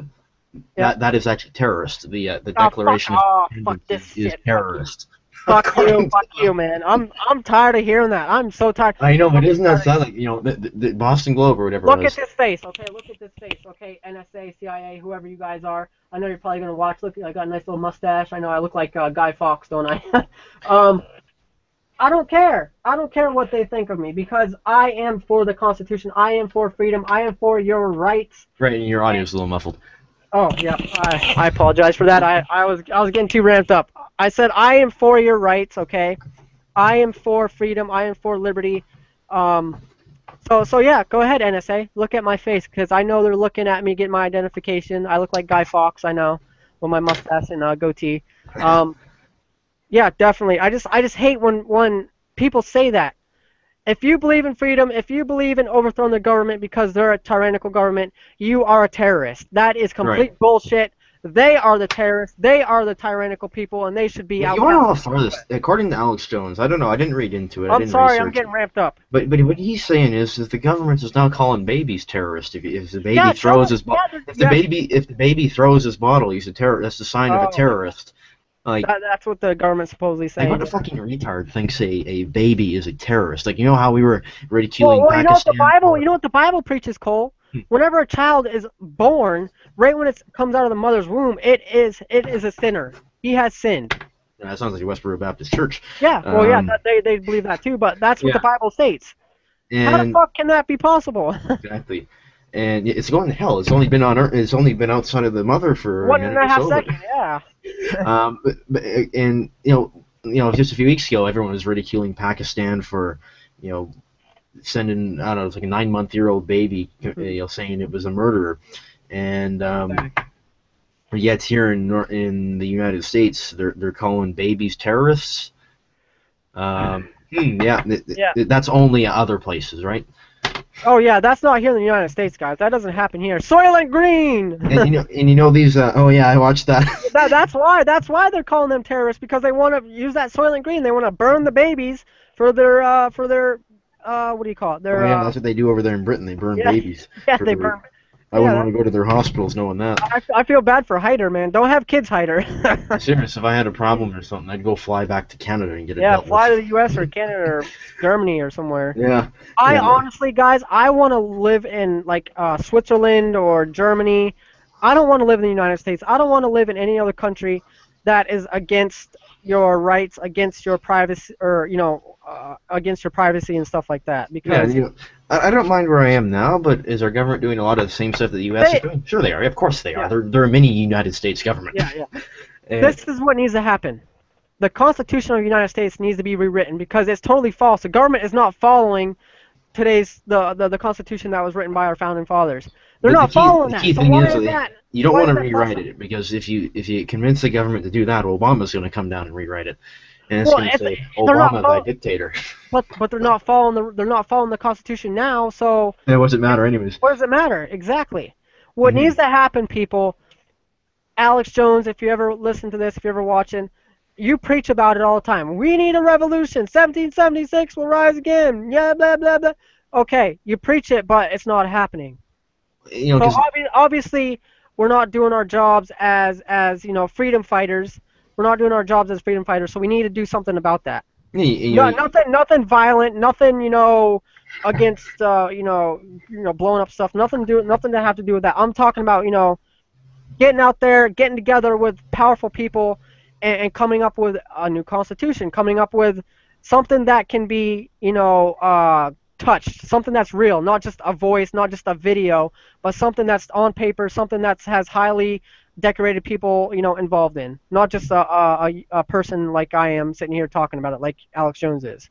Yeah. That that is actually terrorist. The uh, the oh, Declaration fuck, oh, of Independence is shit. terrorist. Fuck you, fuck you, man. I'm I'm tired of hearing that. I'm so tired. I know, but isn't that sad? Like, you know, the, the, the Boston Globe or whatever. Look it is. At this face, okay? Look at this face, okay? N S A, C I A, whoever you guys are. I know you're probably gonna watch. Look, I got a nice little mustache. I know I look like uh, Guy Fawkes, don't I? um, I don't care. I don't care what they think of me because I am for the Constitution. I am for freedom. I am for your rights. Right, and your audio's a little muffled. Oh yeah, I, I apologize for that. I, I was I was getting too ramped up. I said I am for your rights, okay? I am for freedom. I am for liberty. Um, so so yeah, go ahead, N S A. Look at my face because I know they're looking at me, getting my identification. I look like Guy Fawkes, I know, with my mustache and uh, goatee. Um, yeah, definitely. I just I just hate when when people say that. If you believe in freedom, if you believe in overthrowing the government because they're a tyrannical government, you are a terrorist. That is complete right. bullshit. They are the terrorists. They are the tyrannical people, and they should be out. You want to know how far this? According to Alex Jones, I don't know. I didn't read into it. I'm I didn't sorry, I'm getting ramped up. But but what he's saying is that the government is now calling babies terrorists. If, if the baby yeah, throws his bo yeah, if the yeah. baby if the baby throws his bottle, he's a terror. That's the sign oh. of a terrorist. Like, that, that's what the government supposedly saying. Like, what a fucking retard thinks a, a baby is a terrorist? Like, you know how we were ridiculing well, well, you know what the Bible, you know what the Bible preaches, Cole? Hmm. Whenever a child is born, right when it comes out of the mother's womb, it is it is a sinner. He has sinned. Yeah, that sounds like Westboro Baptist Church. Yeah, well, um, yeah, that, they, they believe that too, but that's what yeah. the Bible states. And how the fuck can that be possible? Exactly. And it's going to hell. It's only been on Earth. It's only been outside of the mother for one and a half seconds. Yeah. um, but, but, and you know, you know, just a few weeks ago, everyone was ridiculing Pakistan for, you know, sending I don't know, it's like a nine-month-year-old baby, mm-hmm. you know, saying it was a murderer, and um, yet here in in the United States, they're they're calling babies terrorists. Um, hmm, yeah, th yeah. Th that's only other places, right? Oh yeah, that's not here in the United States, guys. That doesn't happen here. Soylent Green. and you know, and you know these. Uh, oh yeah, I watched that. that. That's why. That's why they're calling them terrorists because they want to use that Soylent Green. They want to burn the babies for their uh, for their uh, what do you call it? Their. Oh, yeah, uh, that's what they do over there in Britain. They burn yeah, babies. Yeah, they their, burn. I wouldn't yeah, want to go to their hospitals knowing that. I, I feel bad for Heider, man. Don't have kids, Heider. Serious. If I had a problem or something, I'd go fly back to Canada and get it. Yeah, dealt fly with. To the U S or Canada or Germany or somewhere. Yeah. I yeah. honestly, guys, I want to live in like uh, Switzerland or Germany. I don't want to live in the United States. I don't want to live in any other country that is against your rights, against your privacy, or you know, uh, against your privacy and stuff like that. Because. Yeah, you know, I don't mind where I am now, but is our government doing a lot of the same stuff that the U S they, is doing? Sure they are. Of course they are. Yeah. They're, they're a mini-United States government. Yeah, yeah. This is what needs to happen. The Constitution of the United States needs to be rewritten because it's totally false. The government is not following today's the, the, the Constitution that was written by our Founding Fathers. They're not the key, following the that. So why is, is that? You don't why want to rewrite it because if you, if you convince the government to do that, Obama's going to come down and rewrite it. And it's well, going to say Obama, follow, the dictator. But but they're not following the they're not following the Constitution now, so yeah, what does it matter anyways? What does it matter exactly? What mm-hmm. needs to happen, people? Alex Jones, if you ever listen to this, if you're ever watching, you preach about it all the time. We need a revolution. seventeen seventy-six will rise again. Yeah, blah blah blah. Okay, you preach it, but it's not happening. You know, so obvi obviously, we're not doing our jobs as as you know freedom fighters. We're not doing our jobs as freedom fighters, so we need to do something about that. You, you, no, nothing, nothing violent, nothing, you know, against, uh, you know, you know, blowing up stuff. Nothing do, nothing to have to do with that. I'm talking about, you know, getting out there, getting together with powerful people, and, and coming up with a new constitution, coming up with something that can be, you know, uh, touched, something that's real, not just a voice, not just a video, but something that's on paper, something that has highly decorated people, you know, involved in, not just a, a, a person like I am sitting here talking about it, like Alex Jones is.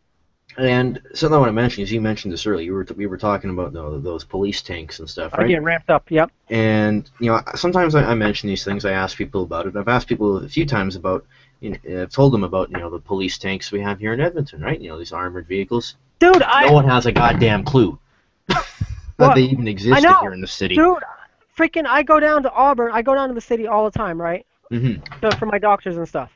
And something I want to mention is you mentioned this earlier. You were we were talking about the, those police tanks and stuff, right? I get ramped up. Yep. And you know, sometimes I, I mention these things. I ask people about it. I've asked people a few times about. You know, I've told them about you know the police tanks we have here in Edmonton, right? You know these armored vehicles. Dude, no I. No one has a goddamn clue that well, they even exist here in the city. Dude. Freaking, I go down to Auburn, I go down to the city all the time, right? Mm-hmm. So for my doctors and stuff.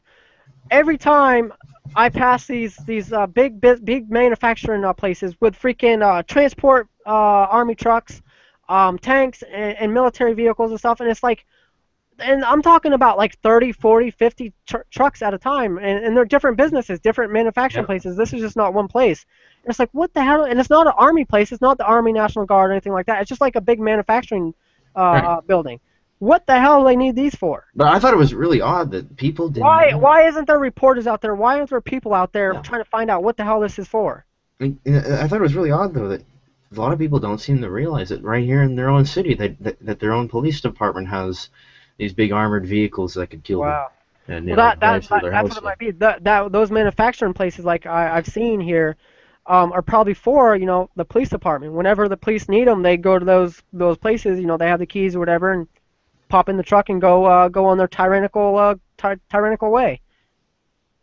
Every time I pass these these uh, big big manufacturing uh, places with freaking uh, transport uh, army trucks, um, tanks, and, and military vehicles and stuff, and it's like and I'm talking about like thirty, forty, fifty tr trucks at a time, and, and they're different businesses, different manufacturing yeah. places. This is just not one place. And it's like, what the hell? And it's not an Army place. It's not the Army National Guard or anything like that. It's just like a big manufacturing uh, right. uh, building. What the hell do they need these for? But I thought it was really odd that people didn't Why, know. Why isn't there reporters out there? Why aren't there people out there no. trying to find out what the hell this is for? I, I thought it was really odd, though, that a lot of people don't seem to realize that right here in their own city that, that, that their own police department has these big armored vehicles that could kill wow. them. And, well, know, that, that, that, that's what it might be. That, that, those manufacturing places like I, I've seen here um, are probably for, you know, the police department. Whenever the police need them, they go to those those places. You know, they have the keys or whatever, and pop in the truck and go uh, go on their tyrannical uh, ty tyrannical way.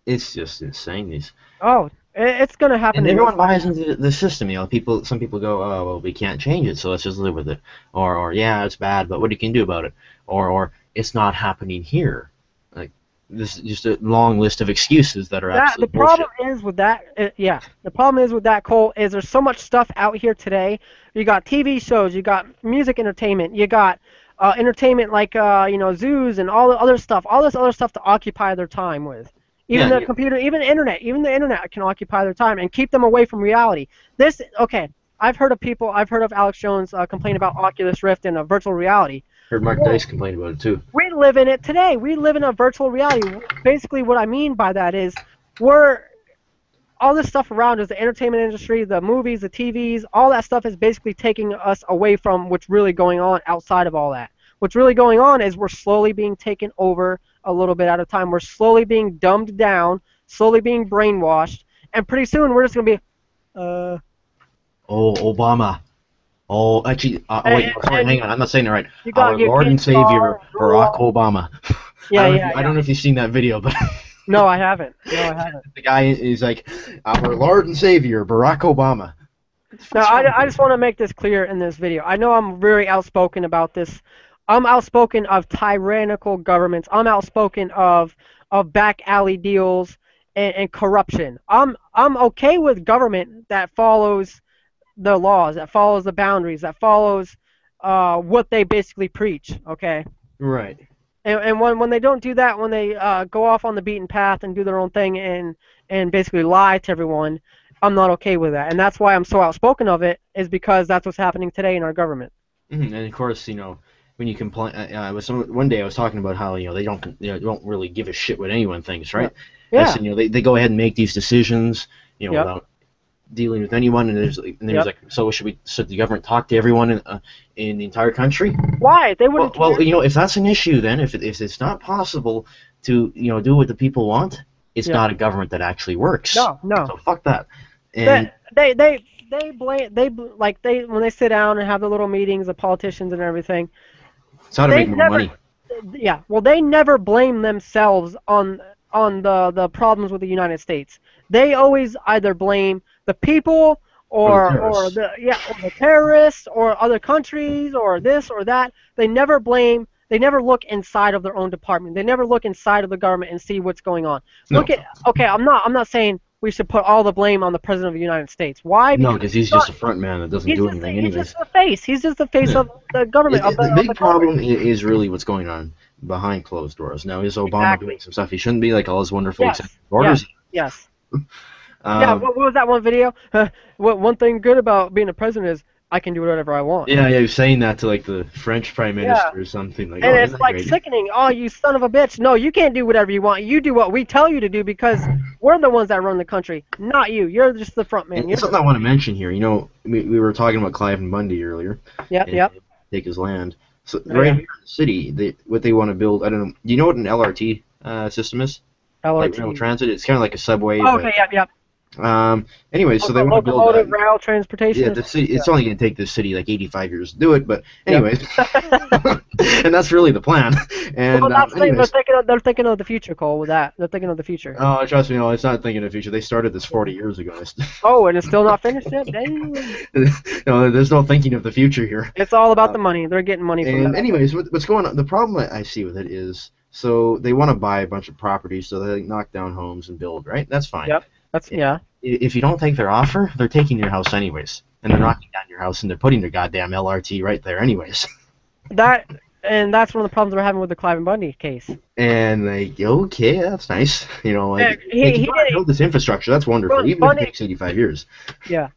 It's just insane. These. Oh. It's going to happen. And everyone buys into the system, you know. People, some people go, "Oh, well, we can't change it, so let's just live with it." Or, or, yeah, it's bad, but what do you can do about it? Or, or, it's not happening here. Like this, is just a long list of excuses that are absolutely bullshit. The problem is with that. Uh, yeah, the problem is with that, Cole. Is there's so much stuff out here today. You got T V shows, you got music entertainment, you got uh, entertainment like uh, you know, zoos and all the other stuff. All this other stuff to occupy their time with. Even yeah, the computer, even internet, even the internet can occupy their time and keep them away from reality. This, okay, I've heard of people, I've heard of Alex Jones uh, complain about Oculus Rift and uh, virtual reality. Heard Mark Dice complain about it too. We live in it today. We live in a virtual reality. Basically, what I mean by that is, we're all this stuff around us, the entertainment industry, the movies, the T Vs, all that stuff is basically taking us away from what's really going on outside of all that. What's really going on is we're slowly being taken over. A little bit at a time. We're slowly being dumbed down, slowly being brainwashed, and pretty soon we're just going to be, uh... Oh, Obama. Oh, actually, uh, oh, wait, and, sorry, and hang on, I'm not saying it right. Our Lord and Savior, Barack Obama. Yeah, I yeah, if, yeah. I don't know if you've seen that video, but... No, I haven't. No, I haven't. The guy is like, our Lord and Savior, Barack Obama. Now, I, I just want to make this clear in this video. I know I'm very outspoken about this. I'm outspoken of tyrannical governments. I'm outspoken of of back alley deals and, and corruption. I'm I'm okay with government that follows the laws, that follows the boundaries, that follows uh, what they basically preach. Okay. Right. And, and when when they don't do that, when they uh, go off on the beaten path and do their own thing and and basically lie to everyone, I'm not okay with that. And that's why I'm so outspoken of it, is because that's what's happening today in our government. Mm-hmm. And of course, you know. When you complain, uh, was some, one day I was talking about how you know they don't you know, don't really give a shit what anyone thinks, right? Yeah. That's, you know, they they go ahead and make these decisions, you know, yep. without dealing with anyone, and there's and there's yep. like, so should we should the government talk to everyone in uh, in the entire country? Why they wouldn't? Well, well, you know, if that's an issue, then if it, if it's not possible to you know do what the people want, it's yep. not a government that actually works. No, no. So fuck that. And they they they blame they like they when they sit down and have the little meetings, the politicians and everything. It's how to make more money. Yeah, well, they never blame themselves on on the the problems with the United States. They always either blame the people or or the yeah or the terrorists or other countries or this or that. They never blame. They never look inside of their own department. They never look inside of the government and see what's going on. No. Look at okay. I'm not. I'm not saying. We should put all the blame on the president of the United States. Why? Because no, because he's not, just a front man that doesn't do anything. He's anyways. just the face. He's just the face yeah. of the government. It, of the, the big of the problem government. is really what's going on behind closed doors. Now, is Obama exactly. doing some stuff he shouldn't be, like all his wonderful yes. executive orders? Yes. yes. um, yeah. What, what was that one video? Uh, what one thing good about being a president is I can do whatever I want. Yeah, yeah. You're saying that to like the French prime minister yeah. or something like. And oh, it's like great? sickening. Oh, you son of a bitch! No, you can't do whatever you want. You do what we tell you to do because. We're the ones that run the country, not you. You're just the front man. Something I want to mention here. You know, we, we were talking about Cliven Bundy earlier. Yep, yep. Take his land. So right yeah. here in the city, they, what they want to build, I don't know. Do you know what an L R T uh, system is? L R T. Like rail transit. It's kind of like a subway. Oh, okay, but, yep, yep. Um. Anyway, so they want to build locomotive rail transportation. Yeah, the city. It's yeah. only going to take the city like eighty-five years to do it, but anyways. Yep. And that's really the plan. And well, that's um, thing, they're, thinking of, they're thinking of the future, Cole, with that. They're thinking of the future. Oh, trust me, no, it's not thinking of the future. They started this forty years ago. Oh, and it's still not finished yet? No, there's no thinking of the future here. It's all about uh, the money. They're getting money from that. Anyways, what, what's going on, the problem I see with it is, so they want to buy a bunch of properties, so they knock down homes and build, right? That's fine. Yep, that's, if, yeah. If you don't take their offer, they're taking your house anyways. And they're knocking down your house, and they're putting their goddamn L R T right there anyways. That... And that's one of the problems we're having with the Cliven Bundy case. And like, okay, that's nice. You know, like, yeah, he, he didn't build this infrastructure. That's wonderful. Bundy, even if it takes eighty-five years. Yeah,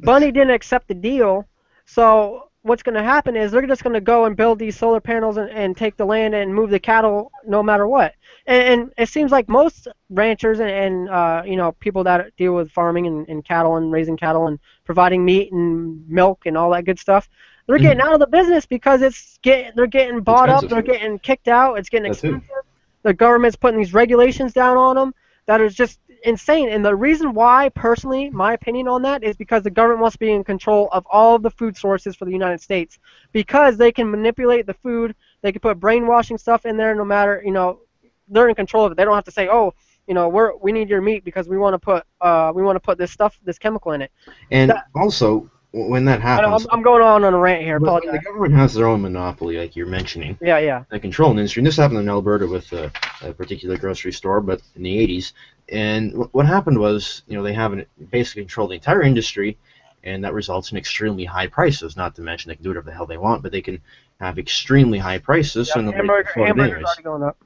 Bundy didn't accept the deal. So what's going to happen is they're just going to go and build these solar panels and, and take the land and move the cattle no matter what. And, and it seems like most ranchers and, and uh, you know, people that deal with farming and, and cattle and raising cattle and providing meat and milk and all that good stuff. They're getting out of the business because it's get, they're getting bought expensive. up, they're getting kicked out, it's getting That's expensive. It. The government's putting these regulations down on them that is just insane. And the reason why, personally, my opinion on that is because the government wants to be in control of all of the food sources for the United States because they can manipulate the food, they can put brainwashing stuff in there no matter, you know, they're in control of it. They don't have to say, oh, you know, we're, we need your meat because we want to put, uh, we want to put this stuff, this chemical in it. And that, also... when that happens, I'm going on on a rant here. But the government has their own monopoly, like you're mentioning. Yeah, yeah. They control an industry. And this happened in Alberta with a, a particular grocery store, but in the eighties. And w what happened was, you know, they have an, basically controlled the entire industry, and that results in extremely high prices. Not to mention they can do whatever the hell they want, but they can have extremely high prices. Yeah, and the hamburger, hamburger's already going up.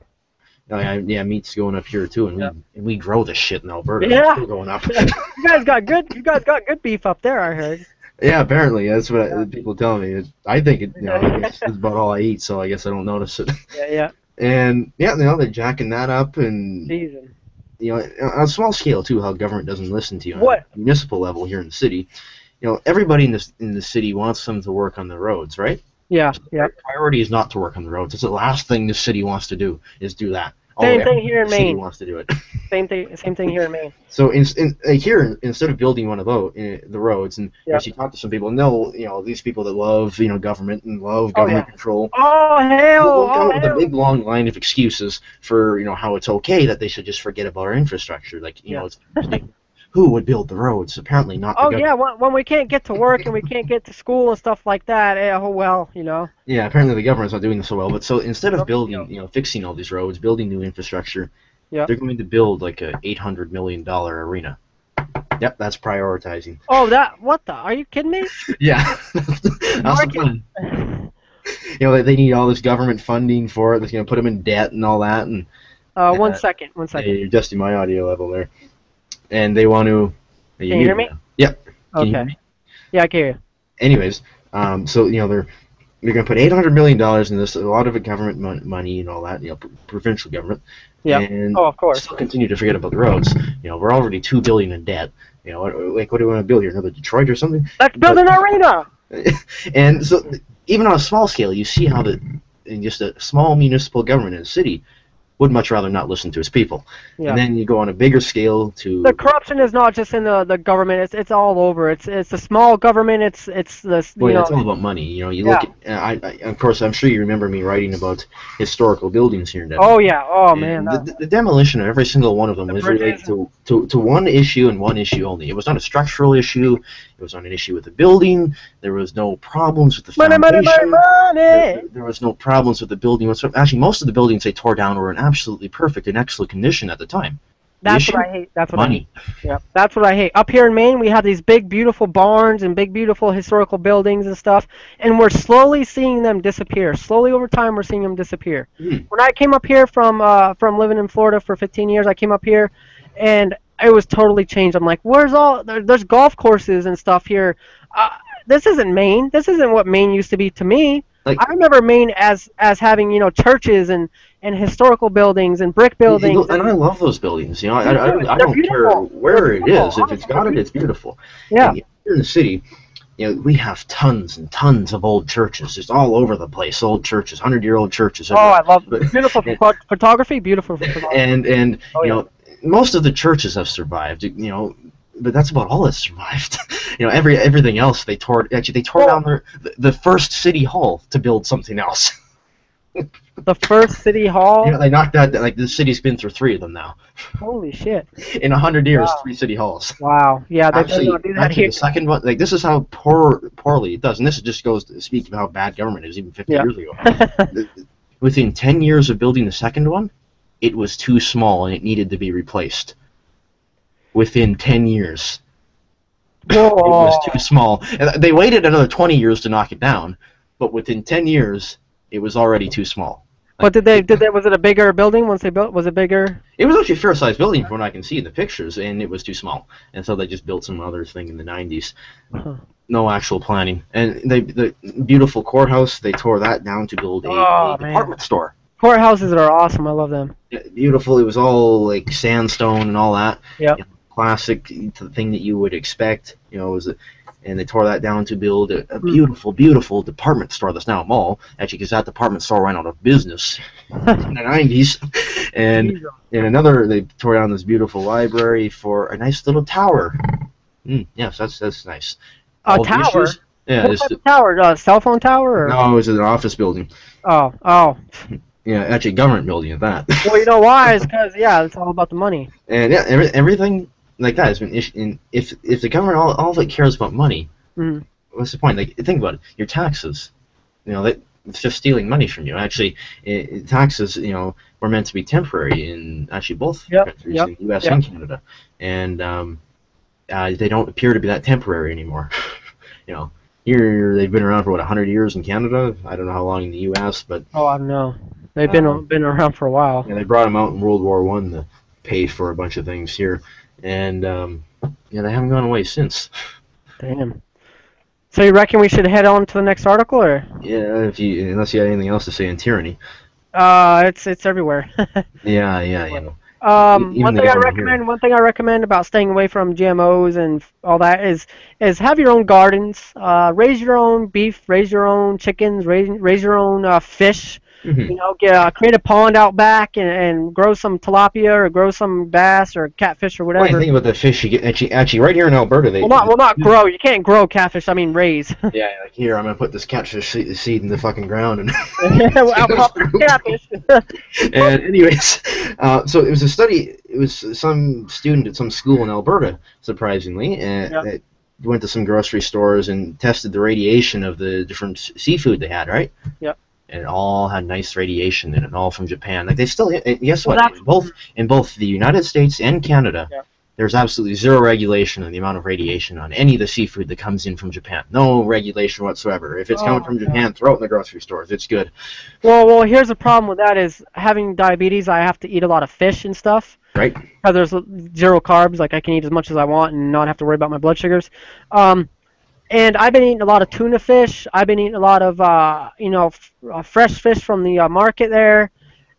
Uh, yeah, meat's going up here too, and yeah. we we grow this shit in Alberta. Yeah, it's still going up. You guys got good. You guys got good beef up there, I heard. Yeah, apparently that's what I, people tell me. I think it, you know, I guess it's about all I eat, so I guess I don't notice it. Yeah, yeah. And yeah, you know, they're jacking that up, and Jeez. you know, on a small scale too, how government doesn't listen to you. What? On a municipal level here in the city, you know, everybody in this in the city wants them to work on the roads, right? Yeah, so yeah. Their priority is not to work on the roads. It's the last thing the city wants to do is do that. Same oh, thing here in Maine. Wants to do it. Same thing. Same thing here in Maine. So in, in uh, here, instead of building one of the, uh, the roads, and yep. as you talk to some people, no, you know, these people that love, you know, government and love government oh, yeah. control. Oh hell! We'll come up with a big long line of excuses for, you know, how it's okay that they should just forget about our infrastructure. Like you yeah. know, it's, like, who would build the roads? Apparently not. Oh the yeah, when, when we can't get to work and we can't get to school and stuff like that. Eh, oh well, you know. Yeah, apparently the government's not doing this so well. But so instead of building, you know, fixing all these roads, building new infrastructure, yep. they're going to build like a eight hundred million dollar arena. Yep, that's prioritizing. Oh, that what the? Are you kidding me? Yeah. That's the plan. You know, they need all this government funding for it. That's going to put them in debt and all that. And uh, one uh, second, one second. Yeah, you're adjusting my audio level there. And they want to... Can you hear me? Yep. Okay. Yeah, I can hear you. Anyways, um, so, you know, they're, they're going to put eight hundred million dollars in this, a lot of it government mon money and all that, you know, pr provincial government. Yeah. And oh, of course. Still continue to forget about the roads. You know, we're already two billion dollars in debt. You know, like, what do we want to build here? Another Detroit or something? Let's build an arena! And so, even on a small scale, you see how the, in just a small municipal government in a city, would much rather not listen to its people. Yeah. And then you go on a bigger scale to... The corruption is not just in the, the government. It's, it's all over. It's it's the small government. It's it's the... Well, yeah, know, it's all about money. You know, you yeah. look at... I, I, of course, I'm sure you remember me writing about historical buildings here in Denver. Oh, yeah. Oh, and man. That, the, the demolition of every single one of them the was related to, to, to one issue and one issue only. It was not a structural issue. It was not an issue with the building. There was no problems with the foundation. Money, money, money, money. There, there was no problems with the building whatsoever. Actually, most of the buildings they tore down were an absolutely perfect and excellent condition at the time. That's what I hate. That's what money. I hate. Yep. That's what I hate. Up here in Maine, we have these big, beautiful barns and big, beautiful historical buildings and stuff, and we're slowly seeing them disappear. Slowly over time, we're seeing them disappear. Mm. When I came up here from uh, from living in Florida for fifteen years, I came up here, and it was totally changed. I'm like, where's all? There, there's golf courses and stuff here. Uh, this isn't Maine. This isn't what Maine used to be to me. Like, I remember Maine as as having, you know, churches and and historical buildings and brick buildings. And, and I love those buildings. You know, I, I, I, I don't care where it is. If it's got it, it's beautiful. Yeah. And here in the city, you know, we have tons and tons of old churches. It's all over the place. Old churches, hundred-year-old churches. Everywhere. Oh, I love it. Beautiful photography. Beautiful photography. And and oh, you yeah. know, most of the churches have survived. You know. But that's about all that survived. You know, every everything else they tore. Actually, they tore well, down their, the the first city hall to build something else. The first city hall. You know, they knocked that. Like the city's been through three of them now. Holy shit! In a hundred years, wow. three city halls. Wow. Yeah, they actually, don't do that actually here. The second one. Like this is how poor poorly it does, and this just goes to speak of how bad government is even fifty yeah. years ago. Within ten years of building the second one, it was too small and it needed to be replaced. Within ten years, Whoa. It was too small. They waited another twenty years to knock it down, but within ten years, it was already too small. But did they? Did they? Was it a bigger building once they built? Was it bigger? It was actually a fair-sized building from what I can see in the pictures, and it was too small. And so they just built some other thing in the nineties. Uh-huh. No actual planning. And they, the beautiful courthouse, they tore that down to build a, oh, a department store. Courthouses are awesome. I love them. Yeah, beautiful. It was all like sandstone and all that. Yep. You know, classic thing that you would expect. You know, it was a, and they tore that down to build a, a beautiful, beautiful department store that's now a mall. Actually, because that department store ran out of business in the nineties. And in another, they tore down this beautiful library for a nice little tower. Mm, yes, that's that's nice. A tower? Yeah, what type of tower? A cell phone tower? Or? No, it was an office building. Oh, oh. Yeah, actually, government building at that. Well, you know why? It's because, yeah, it's all about the money. And yeah, every, everything like that has been issued. If if the government all all of it cares about money, mm-hmm. what's the point? Like, think about it. Your taxes, you know, that it's just stealing money from you. Actually, it, taxes, you know, were meant to be temporary in actually both yep, countries, yep, the U S Yep. and Canada, and um, uh, they don't appear to be that temporary anymore. You know, here they've been around for what, a hundred years in Canada. I don't know how long in the U S, but oh, I don't know. They've been um, been around for a while. And yeah, they brought them out in World War One to pay for a bunch of things here, and um, yeah, they haven't gone away since. Damn. So you reckon we should head on to the next article, or? Yeah, if you unless you had anything else to say on tyranny. Uh, it's it's everywhere. yeah, yeah, you know. Um, one thing I recommend, here. one thing I recommend about staying away from G M Os and all that is, is have your own gardens, uh, raise your own beef, raise your own chickens, raise raise your own uh, fish. Mm-hmm. You know, get, uh, create a pond out back and, and grow some tilapia or grow some bass or catfish or whatever. Well, I think about the fish you get actually, actually right here in Alberta. They well, not well not grow. You can't grow catfish. I mean raise. Yeah, like here I'm gonna put this catfish seed in the fucking ground and I'll pop catfish. And anyways, uh, so it was a study. It was some student at some school in Alberta, surprisingly, and. Yep. It, went to some grocery stores and tested the radiation of the different seafood they had, right? Yep. And it all had nice radiation in it, all from Japan. Like they still, and guess what? Well, in both in both the United States and Canada, yeah. There's absolutely zero regulation on the amount of radiation on any of the seafood that comes in from Japan. No regulation whatsoever. If it's oh, coming from Japan, yeah. Throw it in the grocery stores. It's good. Well, well, here's the problem with that is having diabetes, I have to eat a lot of fish and stuff. Right. Because there's zero carbs. Like I can eat as much as I want and not have to worry about my blood sugars. Um. And I've been eating a lot of tuna fish. I've been eating a lot of, uh, you know, f uh, fresh fish from the uh, market there.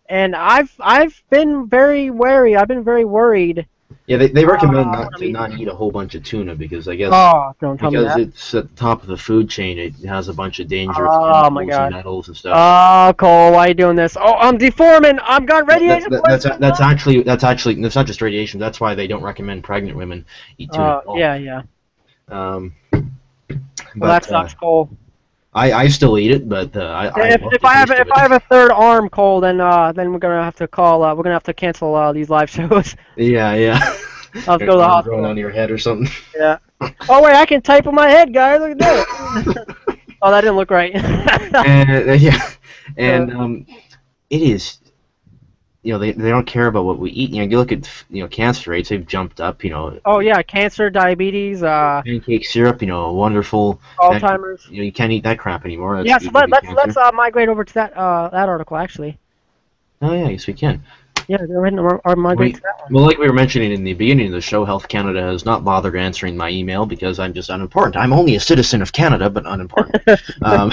And I've I've been very wary. I've been very worried. Yeah, they, they recommend uh, not to not eat a whole bunch of tuna because I guess oh, don't tell because me that. It's at the top of the food chain. It has a bunch of dangerous oh, chemicals and metals and stuff. Oh, Cole, why are you doing this? Oh, I'm deforming. I'm got radiation. That, that, that's that's actually that's actually that's not just radiation. That's why they don't recommend pregnant women eat tuna. Uh, at all. Yeah, yeah. Um. But, well, that sucks, uh, Cole. I, I still eat it, but uh, I if, I if I have if I have a third arm, Cole, then uh, then we're gonna have to call. Uh, we're gonna have to cancel uh, these live shows. Yeah, yeah. I'll go to the hospital. Growing on your head or something. Yeah. Oh wait, I can type on my head, guys. Look at that. Oh, that didn't look right. And uh, yeah, and um, it is. You know, they they don't care about what we eat. You know, you look at you know cancer rates; they've jumped up. You know. Oh yeah, cancer, diabetes. Uh, pancake syrup, you know, wonderful. Alzheimer's. That, you know, you can't eat that crap anymore. That's yeah, so let, let's let's uh, migrate over to that uh, that article actually. Oh yeah, yes we can. Yeah, go ahead and or migrate we, to that one. Well, like we were mentioning in the beginning of the show, Health Canada has not bothered answering my email because I'm just unimportant. I'm only a citizen of Canada, but unimportant. um,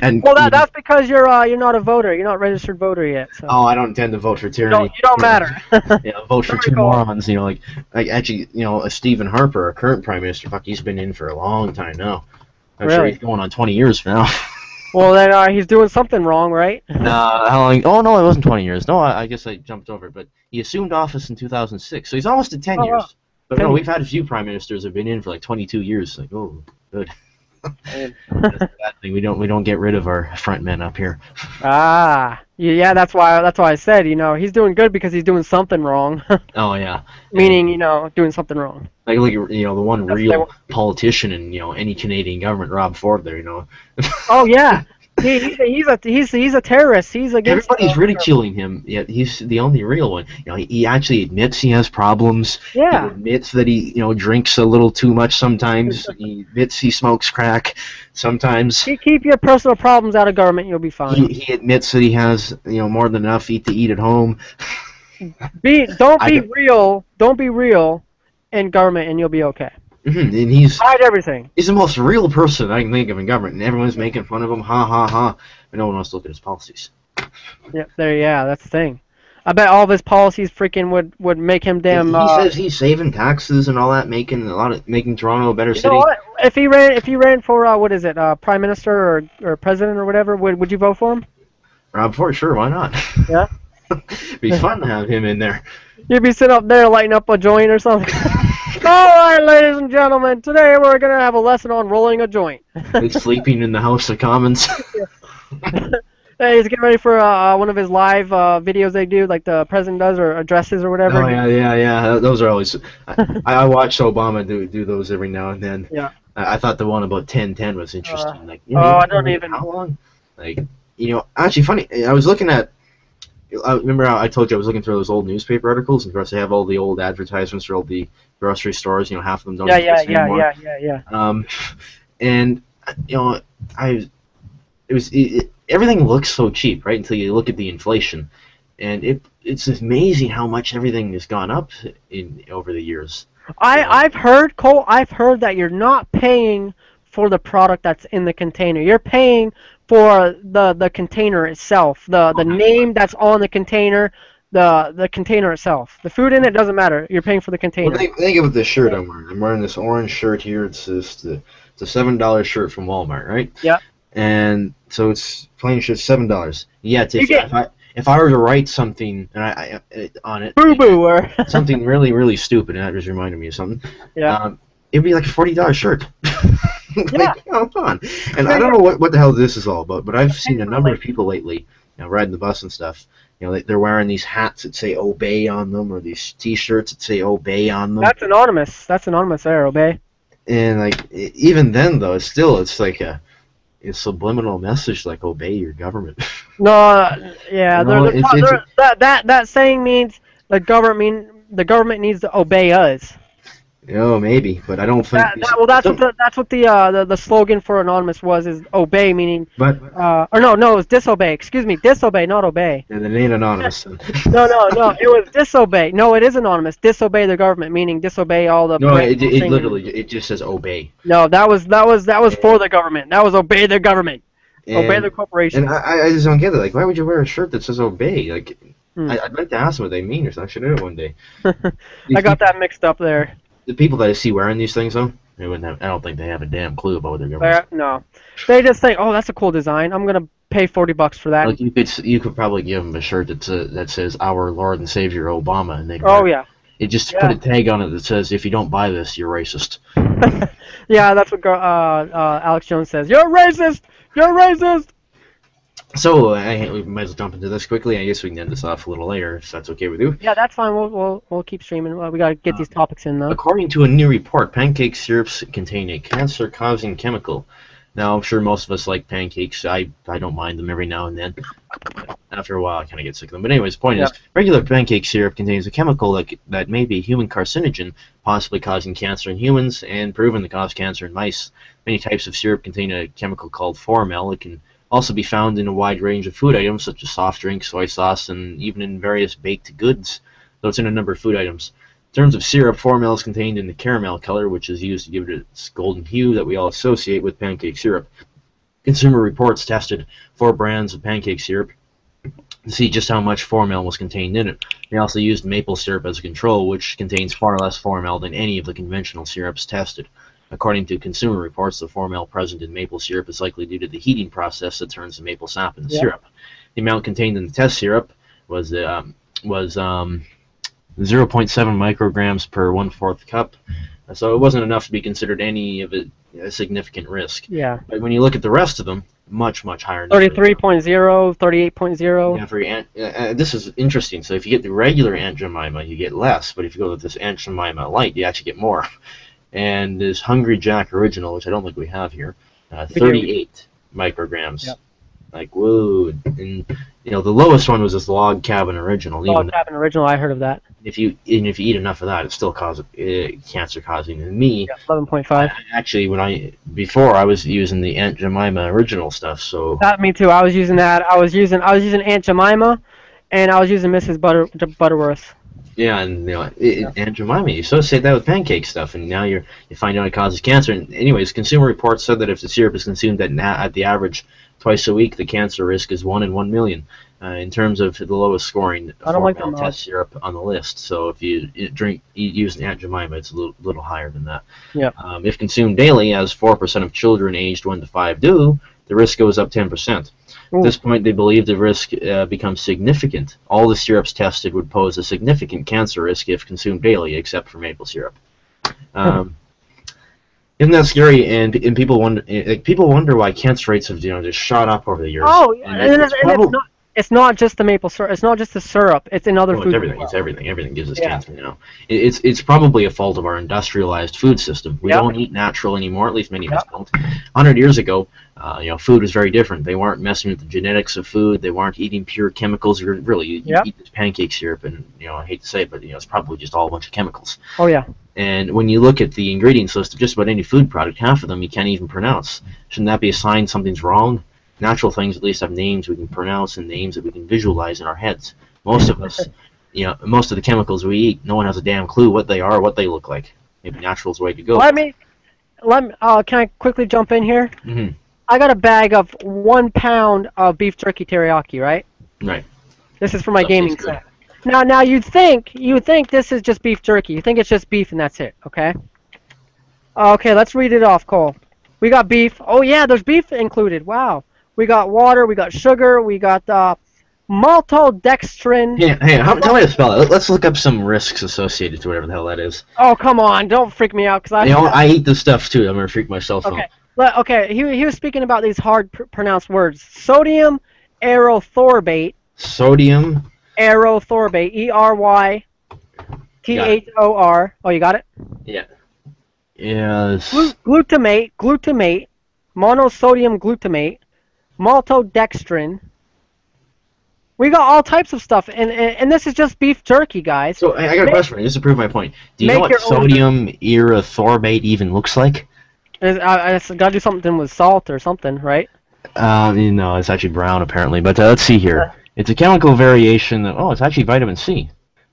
And well, that, that's because you're uh, you're not a voter. You're not a registered voter yet. So. Oh, I don't intend to vote for tyranny. No, you don't matter. You know, vote for two morons. You know, like, like actually, you know, a Stephen Harper, our current prime minister. Fuck, he's been in for a long time now. I'm really? sure he's going on twenty years now. Well, then uh, he's doing something wrong, right? Nah, how long? Oh no, it wasn't twenty years. No, I, I guess I jumped over. But he assumed office in two thousand six, so he's almost at ten oh, years. Wow. But ten no, we've had a few prime ministers have been in for like twenty-two years. Like, oh, good. That's the bad thing. We don't we don't get rid of our front men up here. Ah, yeah, that's why that's why I said you know he's doing good because he's doing something wrong. Oh yeah, meaning you know doing something wrong. Like like you know the one that's real politician in you know any Canadian government, Rob Ford. There you know. Oh yeah, he, he's, a, he's a he's he's a terrorist. He's against. Everybody's him. ridiculing him. Yet he's the only real one. You know, he, he actually admits he has problems. Yeah. He admits that he you know drinks a little too much sometimes. He admits he smokes crack sometimes. You keep your personal problems out of government, you'll be fine. He, he admits that he has you know more than enough eat to eat at home. Be don't be I, real. Don't be real in government, and you'll be okay. Mm-hmm. And he's hide everything. He's the most real person I can think of in government, and everyone's making fun of him. Ha ha ha! But no one wants to look at his policies. Yeah, there. Yeah, that's the thing. I bet all of his policies freaking would would make him damn. He uh, says he's saving taxes and all that, making a lot of making Toronto a better you city. Know what? If he ran, if he ran for uh, what is it, uh, prime minister or or president or whatever, would would you vote for him? Uh, for sure, why not? Yeah. It'd be fun to have him in there. You'd be sitting up there lighting up a joint or something. Alright, ladies and gentlemen, today we're going to have a lesson on rolling a joint. He's sleeping in the House of Commons. Hey, he's getting ready for uh, one of his live uh, videos they do, like the president does, or addresses or whatever. Oh, yeah, yeah, yeah. Those are always... I, I watch Obama do, do those every now and then. Yeah. I, I thought the one about ten ten was interesting. Uh, like, you know, oh, I don't even... How long? Like, you know, actually, funny, I was looking at... I remember I told you I was looking through those old newspaper articles, and of course they have all the old advertisements for all the grocery stores. You know, half of them don't yeah, exist yeah, anymore. Yeah, yeah, yeah, yeah. Um, and you know, I it was it, everything looks so cheap, right? Until you look at the inflation, and it it's amazing how much everything has gone up in over the years. I um, I've heard Cole. I've heard that you're not paying for the product that's in the container. You're paying for the the container itself, the the name that's on the container, the the container itself. The food in it doesn't matter. You're paying for the container. Well, think, think about this shirt I'm wearing. I'm wearing this orange shirt here. It's this the it's a seven dollar shirt from Walmart, right? Yeah. And so it's plain shirt, seven dollars. Yeah. It's, it's, if I if I were to write something and I, I on it, boo boo, or something really really stupid, and that just reminded me of something. Yeah. Um, it'd be like a forty dollar shirt. Like, yeah. Oh, come on. And I don't know what, what the hell this is all about, but I've seen a number of people lately, you know, riding the bus and stuff, you know, they, they're wearing these hats that say Obey on them, or these T-shirts that say Obey on them. That's anonymous. That's anonymous there, Obey. And, like, even then, though, it's still, it's like a, a subliminal message, like, obey your government. No, uh, yeah. You know, they're, they're, it's, they're, it's, that, that, that saying means the government, mean, the government needs to obey us. Oh, maybe, but I don't think. That, that, well, that's what the, that's what the, uh, the the slogan for Anonymous was, is obey, meaning. But. Uh, or no, no, it was disobey. Excuse me, disobey, not obey. And it ain't anonymous. no, no, no, it was disobey. No, it is anonymous. Disobey the government, meaning disobey all the. No, it, it, it literally it just says obey. No, that was that was that was for the government. That was obey the government. And, obey the corporation. And I, I just don't get it. Like, why would you wear a shirt that says obey? Like, hmm. I, I'd like to ask them what they mean, or something. I should do it one day. I got that mixed up there. The people that I see wearing these things, though, they wouldn't have, I don't think they have a damn clue about what they're going to do. No. They just think, oh, that's a cool design. I'm going to pay forty bucks for that. Like, you could you could probably give them a shirt that's a, that says, Our Lord and Savior Obama. And they oh, yeah. It just yeah. put a tag on it that says, if you don't buy this, you're racist. Yeah, that's what uh, uh, Alex Jones says. You're racist! You're racist! So, I, we might as well jump into this quickly. I guess we can end this off a little later, if that's okay with you. Yeah, that's fine. We'll we'll, we'll keep streaming. We got to get these topics in, though. According to a new report, pancake syrups contain a cancer-causing chemical. Now, I'm sure most of us like pancakes. I, I don't mind them every now and then. After a while, I kind of get sick of them. But anyways, the point yeah. is, regular pancake syrup contains a chemical that, that may be a human carcinogen, possibly causing cancer in humans and proven to cause cancer in mice. Many types of syrup contain a chemical called formel. It can also be found in a wide range of food items, such as soft drinks, soy sauce, and even in various baked goods, though it's in a number of food items. In terms of syrup, formel is contained in the caramel color, which is used to give it its golden hue that we all associate with pancake syrup. Consumer Reports tested four brands of pancake syrup to see just how much formel was contained in it. They also used maple syrup as a control, which contains far less formel than any of the conventional syrups tested. According to Consumer Reports, the formel present in maple syrup is likely due to the heating process that turns the maple sap into yeah. syrup. The amount contained in the test syrup was um, was um, zero point seven micrograms per one-fourth cup, so it wasn't enough to be considered any of a, a significant risk. Yeah. But when you look at the rest of them, much, much higher. thirty-three point zero, thirty-eight point zero. Yeah, for your aunt, uh, uh, this is interesting. So if you get the regular Aunt Jemima, you get less, but if you go with this Aunt Jemima Light, you actually get more. And this Hungry Jack original, which I don't think we have here, uh, thirty-eight micrograms yep. Like, whoa. And, you know, the lowest one was this Log Cabin Original. Log even Cabin Original, I heard of that. If you even if you eat enough of that, it's still cause, uh, cancer-causing. And me, yeah, eleven point five. Actually, when I before I was using the Aunt Jemima original stuff. So that me too. I was using that. I was using I was using Aunt Jemima, and I was using Missus Butter, Butterworth. Yeah, and you know, it, yeah. Aunt Jemima, you associate that with pancake stuff, and now you're you find out it causes cancer. And anyways, Consumer Reports said that if the syrup is consumed at na at the average twice a week, the cancer risk is one in one million uh, in terms of the lowest scoring formaldehyde test syrup on the list. So if you drink, you use an Aunt Jemima, it's a little, little higher than that. Yeah. Um, if consumed daily, as four percent of children aged one to five do, the risk goes up ten percent. At this point, they believe the risk uh, becomes significant. All the syrups tested would pose a significant cancer risk if consumed daily, except for maple syrup. Um, Isn't that scary? And and people wonder, like, people wonder why cancer rates have, you know, just shot up over the years. Oh, yeah, and, and, it's, and it's not it's not just the maple syrup. It's not just the syrup. It's in other oh, foods. It's everything. Well. It's everything. Everything gives us yeah. cancer. You know, it, it's it's probably a fault of our industrialized food system. We yep. don't eat natural anymore. At least many yep. of us don't. A hundred years ago, uh, you know, food was very different. They weren't messing with the genetics of food. They weren't eating pure chemicals. Really, you yep. eat this pancake syrup, and you know, I hate to say it, but you know, it's probably just all a bunch of chemicals. Oh yeah. And when you look at the ingredients list of just about any food product, half of them you can't even pronounce. Shouldn't that be a sign something's wrong? Natural things at least have names we can pronounce and names that we can visualize in our heads. Most of us, you know, most of the chemicals we eat, no one has a damn clue what they are or what they look like. Maybe natural's the way to go. Let me, let me, uh, can I quickly jump in here? Mm-hmm. I got a bag of one pound of beef jerky teriyaki, right? Right. This is for my that gaming set. Now, now you'd think you think this is just beef jerky. You think it's just beef and that's it, okay? Okay, let's read it off, Cole. We got beef. Oh yeah, there's beef included. Wow. We got water. We got sugar. We got uh, maltodextrin. Yeah, hey, how, tell me how to spell it. Let's look up some risks associated to whatever the hell that is. Oh come on! Don't freak me out because I. You know, I eat this stuff too. I'm gonna freak myself out. Okay. Let, okay. He he was speaking about these hard pr pronounced words. Sodium erythorbate. Sodium. Erythorbate, E R Y T H O R. Oh, you got it? Yeah. Yes. Glu glutamate, glutamate, monosodium glutamate, maltodextrin. We got all types of stuff, and, and, and this is just beef jerky, guys. So I, I got a question for you, just to prove my point. Do you know what sodium erythorbate even looks like? It's, uh, it's got to do something with salt or something, right? Uh, you know, it's actually brown, apparently. But uh, let's see here. It's a chemical variation that, oh, it's actually vitamin C.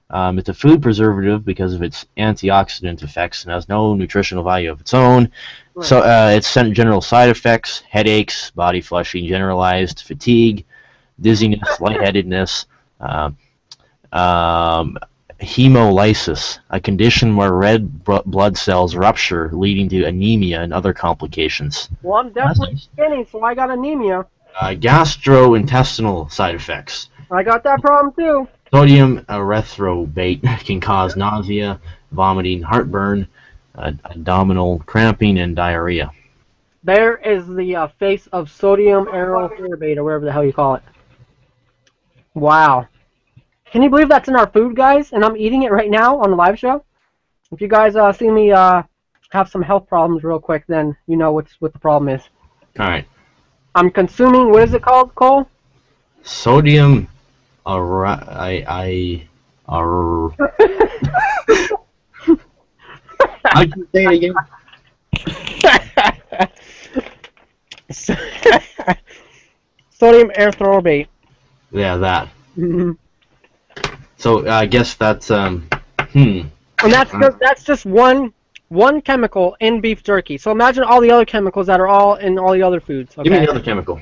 Um, it's a food preservative because of its antioxidant effects and has no nutritional value of its own. Right. So uh, it's general side effects, headaches, body flushing, generalized fatigue, dizziness, lightheadedness, um, um, hemolysis, a condition where red blood cells rupture, leading to anemia and other complications. Well, I'm definitely nice. skinny, so I got anemia. Uh, gastrointestinal side effects. I got that problem too. Sodium erythorbate can cause nausea, vomiting, heartburn, uh, abdominal cramping, and diarrhea. There is the uh, face of sodium erythorbate, or whatever the hell you call it. Wow. Can you believe that's in our food, guys? And I'm eating it right now on the live show? If you guys uh, see me uh, have some health problems real quick, then you know what's, what the problem is. All right. I'm consuming, what is it called, Cole? Sodium ar I, I, ar I can say it again. Sodium erythorbate. Yeah, that. Mm-hmm. So I guess that's, um, hmm. And that's, uh, just, that's just one... One chemical in beef jerky. So imagine all the other chemicals that are all in all the other foods. Okay? Give me the other chemical.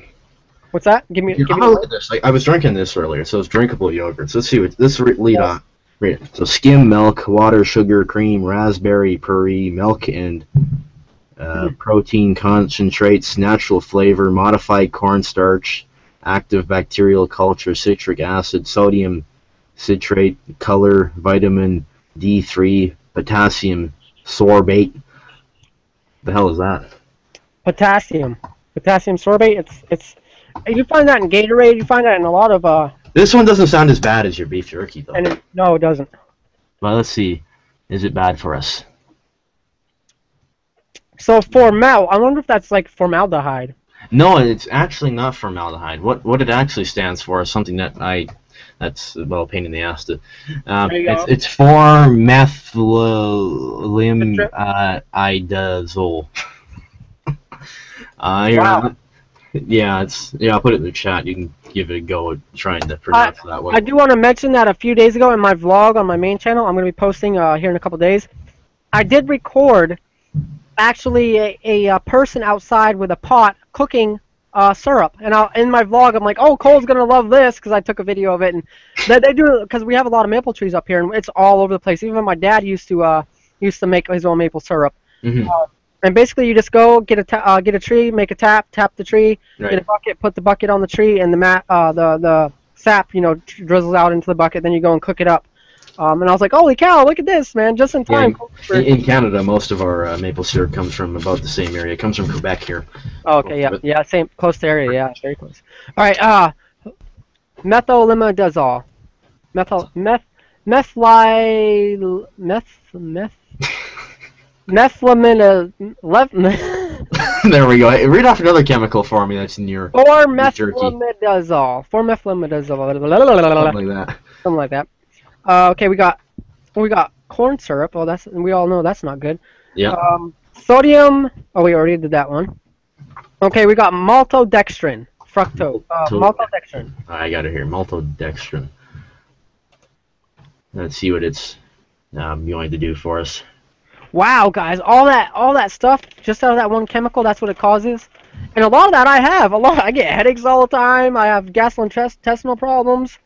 What's that? Give me. Give me look at this. I, I was drinking this earlier, so it's drinkable yogurt. So let's see what this lead yes. on. Read it. So skim milk, water, sugar, cream, raspberry puree, milk, and uh, mm. protein concentrates, natural flavor, modified cornstarch, active bacterial culture, citric acid, sodium citrate, color, vitamin D three, potassium sorbate. The hell is that? Potassium. Potassium sorbate. It's it's. You find that in Gatorade. You find that in a lot of. Uh, this one doesn't sound as bad as your beef jerky, though. And it, no, it doesn't. Well, let's see. Is it bad for us? So formal. I wonder if that's like formaldehyde. No, it's actually not formaldehyde. What what it actually stands for is something that I, that's well a pain in the ass to. Um, it's go. It's four methylimidazole. Uh, wow. Not, yeah, it's yeah. I'll put it in the chat. You can give it a go at trying to pronounce I, that one. I do want to mention that a few days ago in my vlog on my main channel, I'm going to be posting uh, here in a couple days. I did record actually a, a, a person outside with a pot cooking uh, syrup, and I'll, in my vlog I'm like, oh, Cole's gonna love this because I took a video of it, and they, they do because we have a lot of maple trees up here, and it's all over the place. Even my dad used to uh, used to make his own maple syrup. Mm-hmm. uh, and basically, you just go get a ta uh, get a tree, make a tap, tap the tree, right. Get a bucket, put the bucket on the tree, and the mat uh, the the sap, you know, drizzles out into the bucket. Then you go and cook it up. Um, and I was like, holy cow, look at this, man, just in time. Yeah, in, in Canada, most of our uh, maple syrup comes from about the same area. It comes from Quebec here. Oh, okay, yeah, yeah, same, close to area, yeah, very close. All right, uh, methylimidazole. Methyl, meth, methyl, meth, meth, methylimidazole. There we go. Read off another chemical for me that's in your jerky. four methylimidazole. four methylimidazole. Something like that. Something like that. Uh, okay, we got we got corn syrup. Oh, that's we all know that's not good. Yeah. Um, sodium. Oh, we already did that one. Okay, we got maltodextrin, fructose. Uh, maltodextrin. I got it here. Maltodextrin. Let's see what it's um, going to do for us. Wow, guys, all that all that stuff just out of that one chemical. That's what it causes. And a lot of that I have. A lot. I get headaches all the time. I have gastrointestinal problems.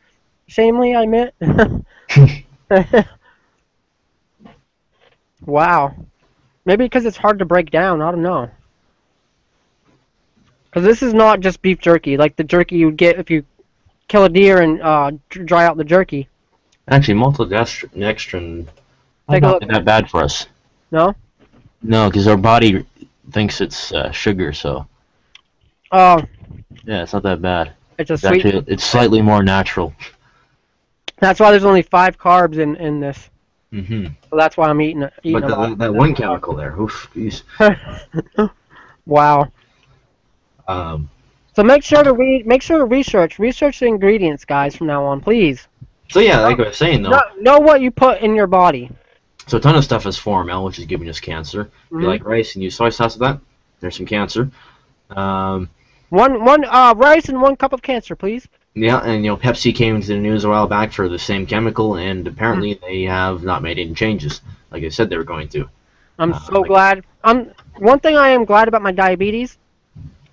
Shamely, I meant. Wow. Maybe because it's hard to break down. I don't know. Because this is not just beef jerky, like the jerky you would get if you kill a deer and uh, dry out the jerky. Actually, maltodextrin is not that bad for us. No? No, because our body thinks it's uh, sugar, so. Oh. Uh, yeah, it's not that bad. It's a it's sweet. Actually, it's slightly more natural. That's why there's only five carbs in, in this. Mm-hmm. So that's why I'm eating, eating but the, that, that one chemical there. Oof, geez. Wow. Um, so make sure to read. Make sure to research. Research the ingredients, guys, from now on, please. So yeah, like I was saying though. Know, know what you put in your body. So a ton of stuff is formel, which is giving us cancer. Mm-hmm. If you like rice and use soy sauce with that, there's some cancer. Um, one one uh, rice and one cup of cancer, please. Yeah, and you know, Pepsi came into the news a while back for the same chemical, and apparently mm-hmm. they have not made any changes, like I said they were going to. I'm uh, so like glad. I'm one thing I am glad about my diabetes.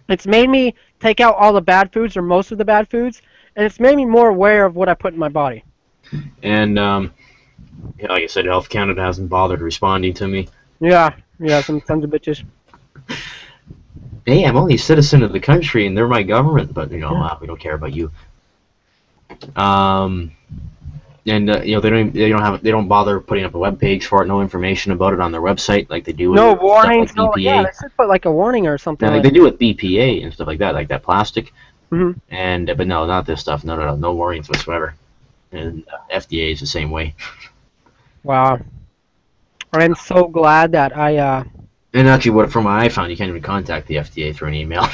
It's made me take out all the bad foods or most of the bad foods, and it's made me more aware of what I put in my body. And um, yeah, like I said, Health Canada hasn't bothered responding to me. Yeah, yeah, some sons of bitches. Hey, I'm only a citizen of the country, and they're my government, but you know, yeah. uh, we don't care about you. Um, and uh, you know, they don't they don't have they don't bother putting up a web page for it. No information about it on their website, like they do. No with warnings. Like no, yeah, they should put like a warning or something. Yeah, like, like they do with B P A and stuff like that, like that plastic. Mm-hmm. And but no, not this stuff. No, no, no, no warnings whatsoever. And uh, F D A is the same way. Wow, I'm so glad that I. Uh... And actually, what from what I found, you can't even contact the F D A through an email.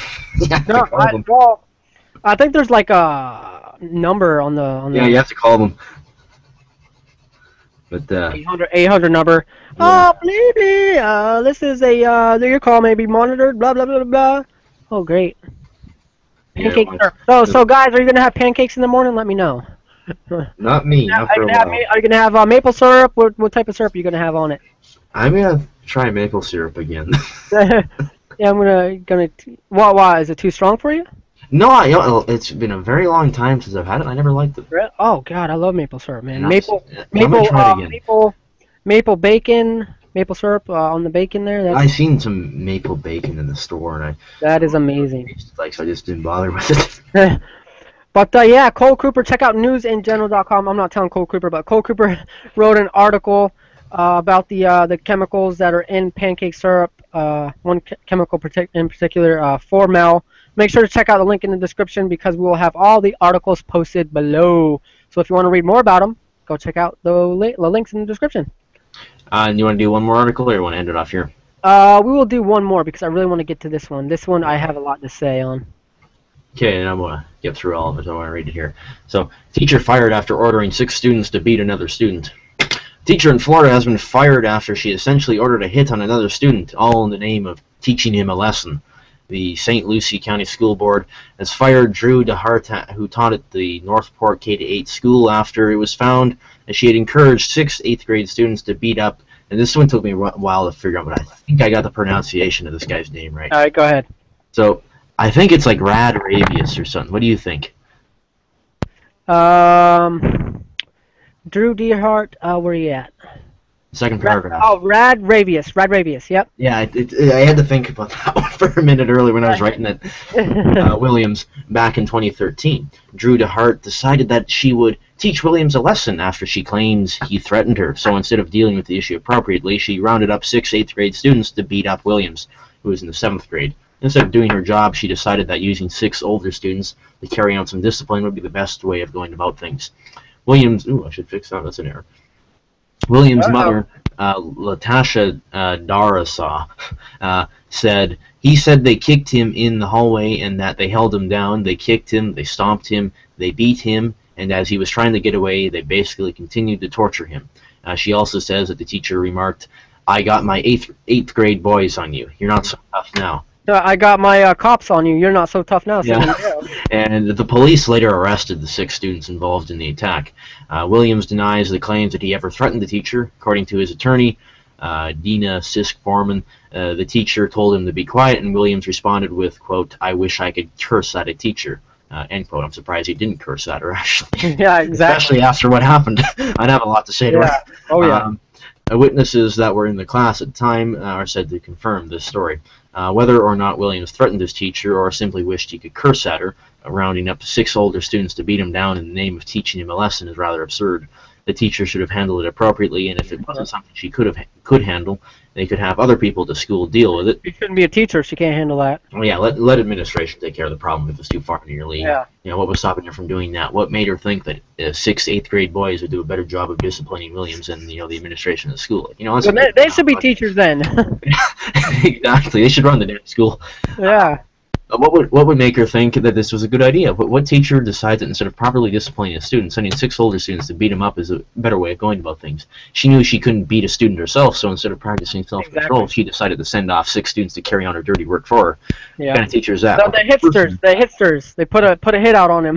No, I, well, I think there's like a number on the. On yeah, the, you have to call them. But uh, eight hundred number. Yeah. Oh, blah, blah, uh, this is a uh, your call may be monitored. Blah blah blah blah. Oh, great. Pancakes. Yeah, so so guys, are you gonna have pancakes in the morning? Let me know. Not me. Not for a while. Have, are you gonna have uh, maple syrup? What what type of syrup are you gonna have on it? I'm gonna try maple syrup again. Yeah, I'm gonna gonna. Why? Why is it too strong for you? No, I, you know, it's been a very long time since I've had it. I never liked it. Oh God, I love maple syrup, man. No, maple, I'm maple, uh, maple, maple bacon, maple syrup uh, on the bacon there. That's... I seen some maple bacon in the store, and I. That is amazing. Like, so I just didn't bother with it. But uh, yeah, Cole Cooper. Check out news in general dot com. I'm not telling Cole Cooper, but Cole Cooper wrote an article. Uh, about the uh, the chemicals that are in pancake syrup, uh, one chemical partic in particular, uh, formel. Make sure to check out the link in the description because we will have all the articles posted below. So if you want to read more about them, go check out the, li the links in the description. Uh, and you want to do one more article, or you want to end it off here? Uh, we will do one more because I really want to get to this one. This one I have a lot to say on. Okay, and I'm going to get through all of it. I want to read it here. So, teacher fired after ordering six students to beat another student. Teacher in Florida has been fired after she essentially ordered a hit on another student, all in the name of teaching him a lesson. The Saint Lucie County School Board has fired Dru DeHart, who taught at the Northport K eight school, after it was found that she had encouraged six eighth grade students to beat up. And this one took me a while to figure out, but I think I got the pronunciation of this guy's name right. All right, go ahead. So I think it's like Rad'Reveious or something. What do you think? Um, Dru DeHart, uh, where are you at? Second paragraph. Oh, Rad'Reveious. Rad'Reveious, yep. Yeah, it, it, I had to think about that one for a minute earlier when I was writing that. Uh, Williams, back in twenty thirteen, Dru DeHart decided that she would teach Williams a lesson after she claims he threatened her. So instead of dealing with the issue appropriately, she rounded up six eighth grade students to beat up Williams, who was in the seventh grade. Instead of doing her job, she decided that using six older students to carry out some discipline would be the best way of going about things. Williams, ooh, I should fix that. That's an error. Williams' mother, uh, Latasha uh, Darisaw, uh, said, he said they kicked him in the hallway and that they held him down, they kicked him, they stomped him, they beat him, and as he was trying to get away, they basically continued to torture him. Uh, she also says that the teacher remarked, I got my eighth, eighth grade boys on you. You're not so tough now. I got my uh, cops on you. You're not so tough now. So yeah. And the police later arrested the six students involved in the attack. Uh, Williams denies the claims that he ever threatened the teacher. According to his attorney, uh, Dina Sisk Forman, uh, the teacher told him to be quiet, and Williams responded with, quote, I wish I could curse at a teacher, uh, end quote. I'm surprised he didn't curse at her, actually. Yeah, exactly. Especially after what happened. I'd have a lot to say to yeah. her. Oh, yeah. Um, witnesses that were in the class at the time uh, are said to confirm this story. Uh, whether or not Williams threatened his teacher or simply wished he could curse at her, uh, rounding up six older students to beat him down in the name of teaching him a lesson is rather absurd. The teacher should have handled it appropriately, and if it wasn't something she could have could handle, they could have other people at the school deal with it. She shouldn't be a teacher if she can't handle that. Well, yeah, let, let administration take care of the problem if it's too far into your league. Yeah. You know, what was stopping her from doing that? What made her think that uh, six eighth grade boys would do a better job of disciplining Williams than, you know, the administration of the school? You know, well, they, they should be teachers then. Exactly. They should run the damn school. Yeah. Uh, what would what would make her think that this was a good idea? What, what teacher decides that instead of properly disciplining a student, sending six older students to beat him up is a better way of going about things? She knew she couldn't beat a student herself, so instead of practicing self-control, exactly. she decided to send off six students to carry on her dirty work for her. Yeah. What kind of teacher is that? No, the hipsters, the hipsters, they put a put a hit out on him.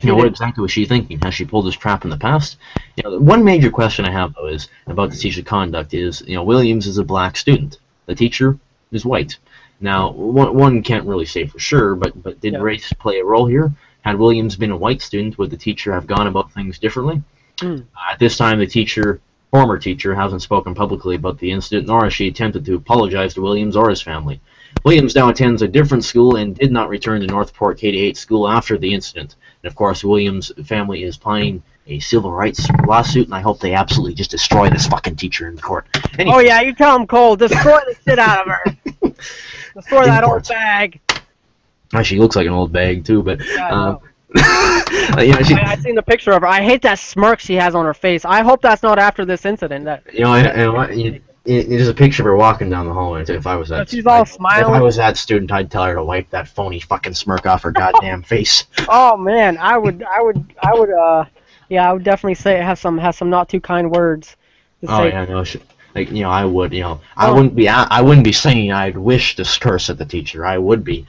You know, what exactly was she thinking? Has she pulled this trap in the past? You know, one major question I have though is about the teacher conduct is, you know, Williams is a black student. The teacher is white. Now, one, one can't really say for sure, but, but did yeah. race play a role here? Had Williams been a white student, would the teacher have gone about things differently? Mm. Uh, at this time, the teacher, former teacher, hasn't spoken publicly about the incident, nor has she attempted to apologize to Williams or his family. Williams now attends a different school and did not return to Northport K eight school after the incident. And, of course, Williams' family is planning a civil rights lawsuit, and I hope they absolutely just destroy this fucking teacher in court. Anyway. Oh, yeah, you tell him, Cole. Destroy the shit out of her. Destroy that old bag. Oh, she looks like an old bag, too, but... Yeah, I uh, you know, she, I, I've seen the picture of her. I hate that smirk she has on her face. I hope that's not after this incident. That, you know, I, I, I, you, it, there's a picture of her walking down the hallway. If I was that, she's all I, smiling. If I was that student, I'd tell her to wipe that phony fucking smirk off her goddamn face. Oh, man. I would, I would, I would, uh... Yeah, I would definitely say it has some has some not too kind words. To oh say. yeah, no, she, like you know, I would, you know, I oh. wouldn't be, I, I wouldn't be saying I'd wish to curse at the teacher. I would be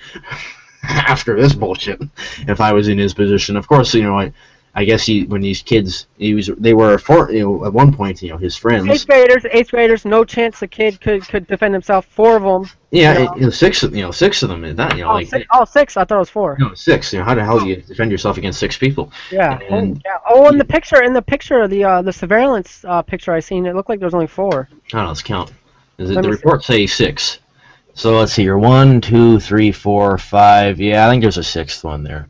after this bullshit if I was in his position. Of course, you know, I, I guess he when these kids, he was, they were for, you know, at one point, you know, his friends. Eighth graders, eighth graders, no chance a kid could could defend himself. Four of them. Yeah, you know? you know, six, you know, six of them. That you know, oh, like six, oh, six. I thought it was four. No, six. You know, how the hell do you defend yourself against six people? Yeah. And, yeah. Oh, in the picture, in the picture, the uh, the surveillance uh, picture I seen, it looked like there was only four. I don't know. Let's count. Is it, the reports say six. So let's see here. One, two, three, four, five. Yeah, I think there's a sixth one there.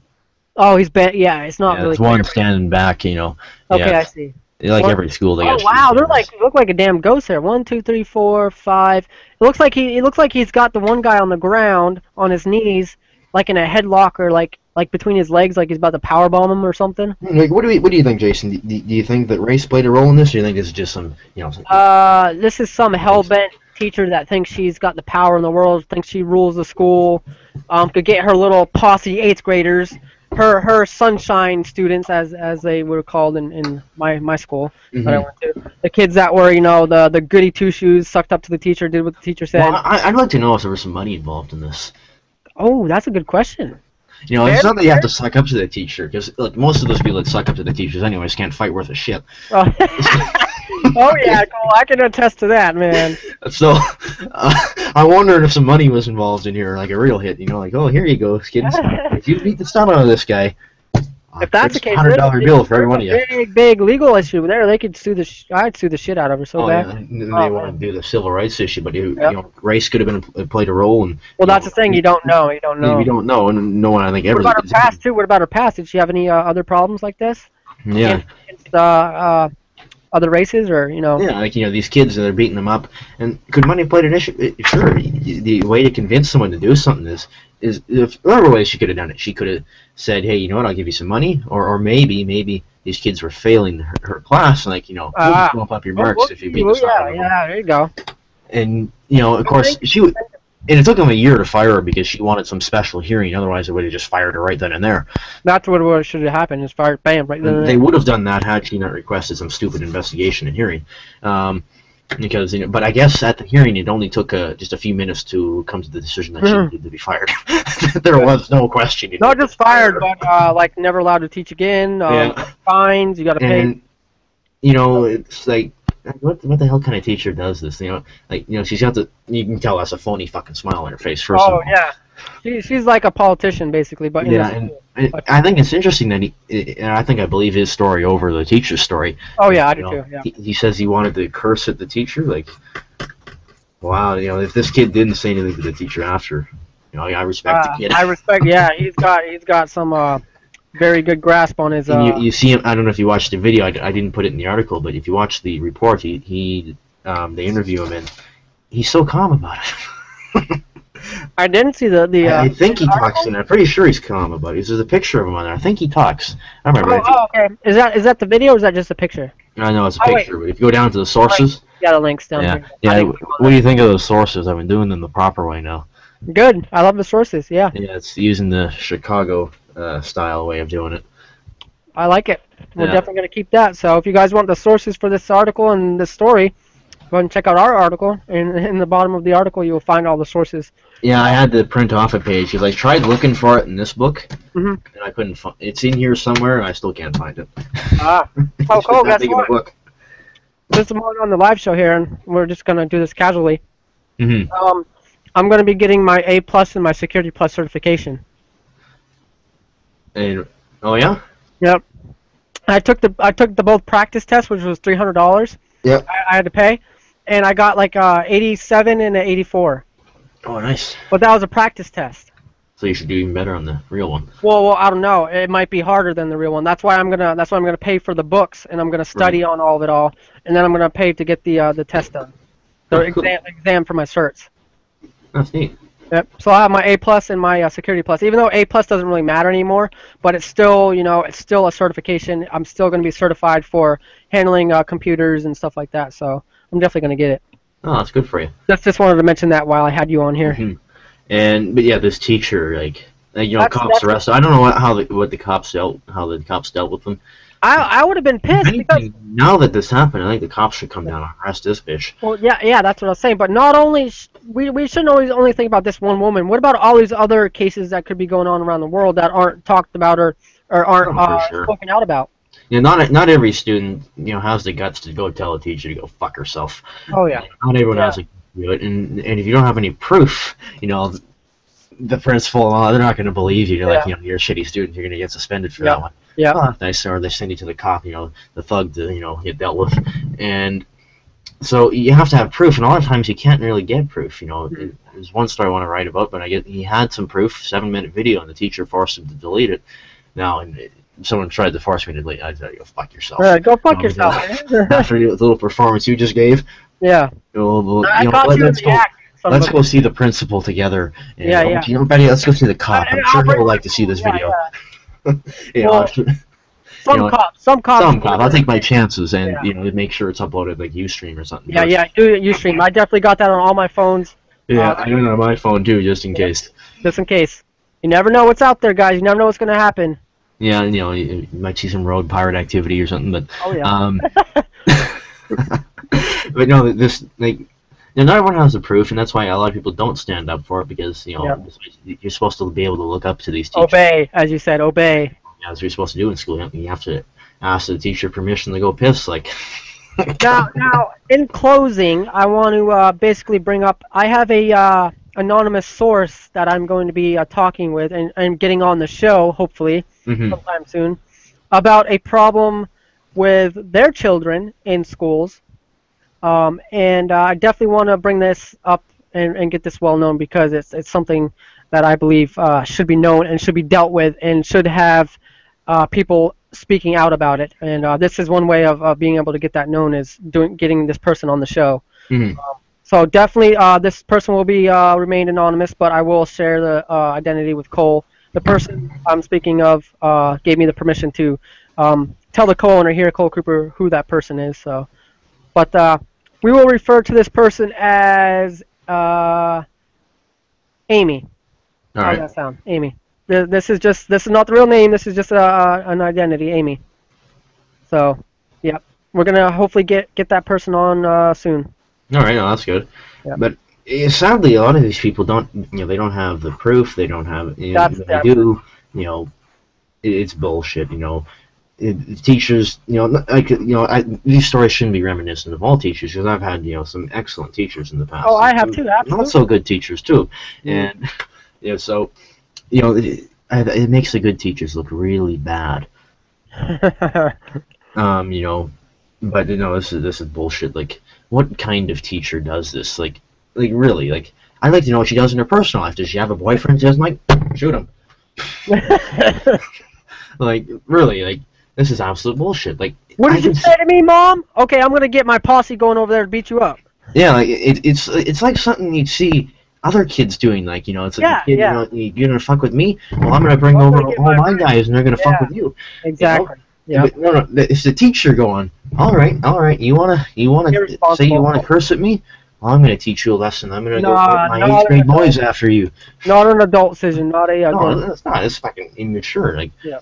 Oh, he's been. Yeah, it's not yeah, really. It's one standing back, you know. Okay, yeah, I see. Like one, every school, they. Oh wow, they're like look like a damn ghost there. One, two, three, four, five. It looks like he. It looks like he's got the one guy on the ground on his knees, like in a headlock or like like between his legs, like he's about to powerbomb him or something. Like, what do we? What do you think, Jason? Do, do you think that race played a role in this, or do you think it's just some, you know? Some, uh, this is some hell bent teacher that thinks she's got the power in the world, thinks she rules the school, um, could get her little posse eighth graders, her her sunshine students, as as they were called in, in my my school mm-hmm. that I went to, the kids that were, you know, the the goody two shoes, sucked up to the teacher, did what the teacher said. Well, I, I'd like to know if there was some money involved in this. Oh, that's a good question. You know, fair, it's not that you have to suck up to the teacher, because like most of those people that suck up to the teachers, anyways, can't fight worth a shit. Oh, oh yeah, cool. I can attest to that, man. So, uh, I wondered if some money was involved in here, like a real hit. You know, like, oh, here you go, kids. If you beat the stuff out of this guy, if that's the case, hundred dollar bill for every one of you. Big, big legal issue there. They could sue the. Sh I'd sue the shit out of her so oh, bad. Yeah. They oh, want to do the civil rights issue, but you, yep. you know, race could have been played a role. And well, that's know, the thing. You don't know. You don't know. You don't know, and no one I think ever. What about her past too? What about her past? Did she have any uh, other problems like this? Yeah. Against, uh, uh, other races, or you know. Yeah, like you know, these kids and they're beating them up. And could money play an issue? Sure. The way to convince someone to do something is. Is if there were ways she could have done it. She could have said, "Hey, you know what? I'll give you some money," or, or maybe, maybe these kids were failing her, her class, like you know, uh, we'll bump up your marks well, if you beat well, the yeah, yeah, yeah, there you go. And you know, of course, she would. And it took them a year to fire her because she wanted some special hearing. Otherwise, they would have just fired her right then and there. That's what should have happened. Is fired, bam, right then. And they would have done that had she not requested some stupid investigation and hearing. Um, Because, you know, but I guess at the hearing it only took uh, just a few minutes to come to the decision that she mm. needed to be fired. There was no question. Not just fired, but uh, like never allowed to teach again. Uh, yeah. Fines you got to pay. You know, it's like what what the hell kind of teacher does this? You know, like you know she's got the you can tell that's a phony fucking smile on her face. First oh of all. yeah, she, she's like a politician basically. But yeah, and, and I think it's interesting that he and I think I believe his story over the teacher's story. Oh yeah, I do know, too. Yeah. He, he says he wanted to curse at the teacher. Like, wow, you know, if this kid didn't say anything to the teacher after, you know, I respect uh, the kid. I respect. Yeah, he's got he's got some. Uh, Very good grasp on his. Uh, you, you see him. I don't know if you watched the video. I, I didn't put it in the article, but if you watch the report, he he um, they interview him and he's so calm about it. I didn't see the the. Uh, I think he article? talks, and I'm pretty sure he's calm about it. There's a picture of him on there. I think he talks. I remember. Oh, oh okay. Is that is that the video or is that just a picture? I know it's a oh, picture. Wait. But if you go down to the sources, yeah, the links down yeah, there. Yeah. What do you think of those sources? I've been doing them the proper way now. Good. I love the sources. Yeah. Yeah, it's using the Chicago. Uh, style way of doing it. I like it. We're yeah. definitely going to keep that. So if you guys want the sources for this article and this story, go ahead and check out our article. And in, in the bottom of the article, you'll find all the sources. Yeah, I had to print off a page because I tried looking for it in this book, mm-hmm. and I couldn't find it. It's in here somewhere, and I still can't find it. Ah, oh, cool. Guess what? This is on the live show here, and we're just going to do this casually. Mm-hmm. Um, I'm going to be getting my A plus and my Security Plus certification. And, oh yeah. Yep. I took the I took the both practice tests, which was three hundred dollars. Yep. I, I had to pay, and I got like uh, eighty-seven and an eighty-four. Oh, nice. But that was a practice test. So you should do even better on the real one. Well, well, I don't know. It might be harder than the real one. That's why I'm gonna that's why I'm gonna pay for the books, and I'm gonna study right. on all of it all, and then I'm gonna pay to get the uh, the test done, the oh, cool. exam exam for my certs. That's neat. Yep. So I have my A plus and my uh, Security Plus. Even though A plus doesn't really matter anymore, but it's still, you know, it's still a certification. I'm still going to be certified for handling uh, computers and stuff like that. So I'm definitely going to get it. Oh, that's good for you. That's just wanted to mention that while I had you on here. Mm-hmm. And but yeah, this teacher, like, you know, that's, cops arrested. I don't know what, how the, what the cops dealt, how the cops dealt with them. I I would have been pissed because now that this happened, I think the cops should come down and arrest this bitch. Well, yeah, yeah, that's what I was saying. But not only sh we we shouldn't always only think about this one woman. What about all these other cases that could be going on around the world that aren't talked about or or aren't oh, uh, sure. spoken out about? Yeah, not not every student, you know, has the guts to go tell a teacher to go fuck herself. Oh yeah. Not everyone yeah. has to do it, and and if you don't have any proof, you know, the principal, oh, they're not going to believe you. They're yeah. like, you know, you're a shitty student. You're going to get suspended for yeah. that one. Yeah. Oh, nice. Or they send you to the cop, you know, the thug to, you know, get dealt with. And so you have to have proof, and a lot of times you can't really get proof. You know, mm-hmm. there's one story I want to write about, but I get he had some proof, seven minute video, and the teacher forced him to delete it. Now, and it, someone tried to force me to delete it. I said, go fuck yourself. Right, go fuck you know, yourself. You know, after the little performance you just gave. Yeah. You know, the, I you know, caught you in the act. Let's go see the principal together. And yeah, yeah. Everybody, let's go see the cop. I'm sure he would like to see this video. Yeah, yeah. yeah well, Some you know, cops. Some cops. Some cops. I'll take my chances and yeah. you know, make sure it's uploaded like Ustream or something. Yeah, first. yeah, I do Ustream. I definitely got that on all my phones. Yeah, uh, I do it on my phone too, just in yeah. case. Just in case. You never know what's out there, guys. You never know what's going to happen. Yeah, you know, you, you might see some road pirate activity or something, but. Oh yeah. Um, but no, this like. Now, not everyone has the proof, and that's why a lot of people don't stand up for it, because you know yep. you're supposed to be able to look up to these teachers. Obey, as you said, obey. Yeah, as you're supposed to do in school, you have to ask the teacher permission to go piss. Like now, now, in closing, I want to uh, basically bring up. I have a uh, anonymous source that I'm going to be uh, talking with, and I'm getting on the show hopefully mm-hmm. sometime soon about a problem with their children in schools. Um, and uh, I definitely want to bring this up and, and get this well known, because it's it's something that I believe uh, should be known and should be dealt with and should have uh, people speaking out about it. And uh, this is one way of uh, being able to get that known, is doing getting this person on the show. Mm-hmm. um, so definitely uh, this person will be uh, remain anonymous, but I will share the uh, identity with Cole. The person I'm speaking of uh, gave me the permission to um, tell the co-owner here, Cole Cooper, who that person is. So, but. Uh, We will refer to this person as uh, Amy. All right. How does that sound? Amy. This is just this is not the real name. This is just uh, an identity, Amy. So, yeah, we're gonna hopefully get get that person on uh, soon. All right, no, that's good. Yep. But uh, sadly, a lot of these people don't. You know, they don't have the proof. They don't have. You know, they do. You know, it, it's bullshit. You know. Teachers, you know, like you know, I, these stories shouldn't be reminiscent of all teachers, because I've had you know some excellent teachers in the past. Oh, I have too. Absolutely. Not so good teachers too, and you know, so you know, it, it makes the good teachers look really bad. um, you know, but you know, this is this is bullshit. Like, what kind of teacher does this? Like, like really? Like, I'd like to know what she does in her personal life. Does she have a boyfriend? She doesn't like shoot him. Like, really, like. This is absolute bullshit. Like, what did you say to me, Mom? Okay, I'm gonna get my posse going over there to beat you up. Yeah, like it, it's it's like something you'd see other kids doing. Like, you know, it's like yeah, kid, yeah. you know, you're gonna fuck with me. Well, I'm gonna bring I'm over gonna all my, my guys, and they're gonna yeah, fuck with you. Exactly. You know? Yeah. But no, no. It's the teacher going. All right, all right. You wanna you wanna say you wanna curse at me? Well, I'm gonna teach you a lesson. I'm gonna nah, go get my eighth grade boys after you. Not an adult decision. Not a. Uh, no, that's not. It's fucking immature. Like, yeah.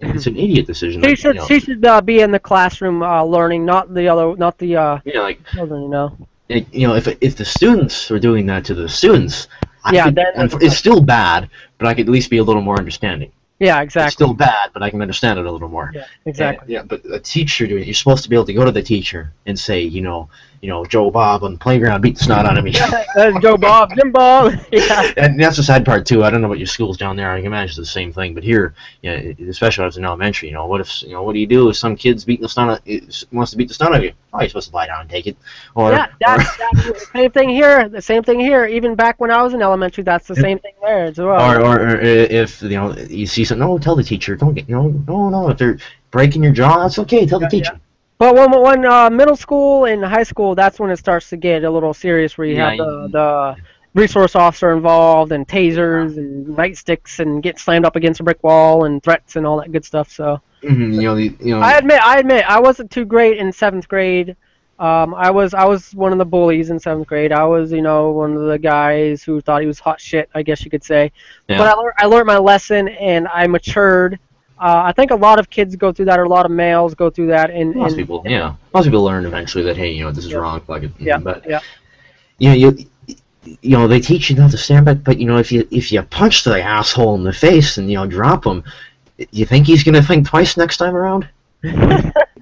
It's an idiot decision. She like, should. You know. She should uh, be in the classroom uh, learning, not the other. Not the. Uh, yeah, like. Children, you know. It, you know, if if the students were doing that to the students, I yeah, could, that, that's it's still bad. But I could at least be a little more understanding. Yeah, exactly. It's still bad, but I can understand it a little more. Yeah, exactly. And, yeah, but a teacher doing it, you're supposed to be able to go to the teacher and say, you know, you know, Joe Bob on the playground beat the snot out of me. Yeah, that's Joe Bob, Jim Bob. Yeah. And that's the sad part too. I don't know about your schools down there. I can imagine it's the same thing, but here, yeah, you know, especially when I was in elementary, you know, what if, you know, what do you do if some kid's beating the snot out, wants to beat the snot out of you? Oh, you're supposed to lie down and take it. Or, yeah, that's, or that's the same thing here. The same thing here. Even back when I was in elementary, that's the same thing there as well. Or, or, or if you know you see. No, tell the teacher. Don't get. No, no, no. If they're breaking your jaw, that's okay. Tell the yeah, teacher. Yeah. But when, when uh, middle school and high school, that's when it starts to get a little serious, where you yeah, have the, the resource officer involved, and tasers, yeah. and nightsticks, and get slammed up against a brick wall, and threats, and all that good stuff. So, mm-hmm, you know, the, you know, I admit, I admit, I wasn't too great in seventh grade. Um, I was, I was one of the bullies in seventh grade. I was, you know, one of the guys who thought he was hot shit, I guess you could say. Yeah. But I, lear I learned my lesson, and I matured. Uh, I think a lot of kids go through that, or a lot of males go through that. And most and, people, yeah, most people learn eventually that, hey, you know, this is yeah. wrong. Like, yeah, but yeah, you know, you, you know, they teach you not to stand back, but you know, if you if you punch the asshole in the face and you know drop him, you think he's gonna think twice next time around?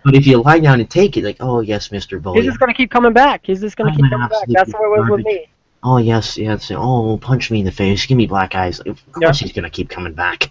But if you lie down and take it, like, oh, yes, Mister Bully. He's just going to keep coming back. He's just going to keep coming back. That's what it was with me. Oh, yes, yes. Oh, punch me in the face. Give me black eyes. Of course yep. he's going to keep coming back.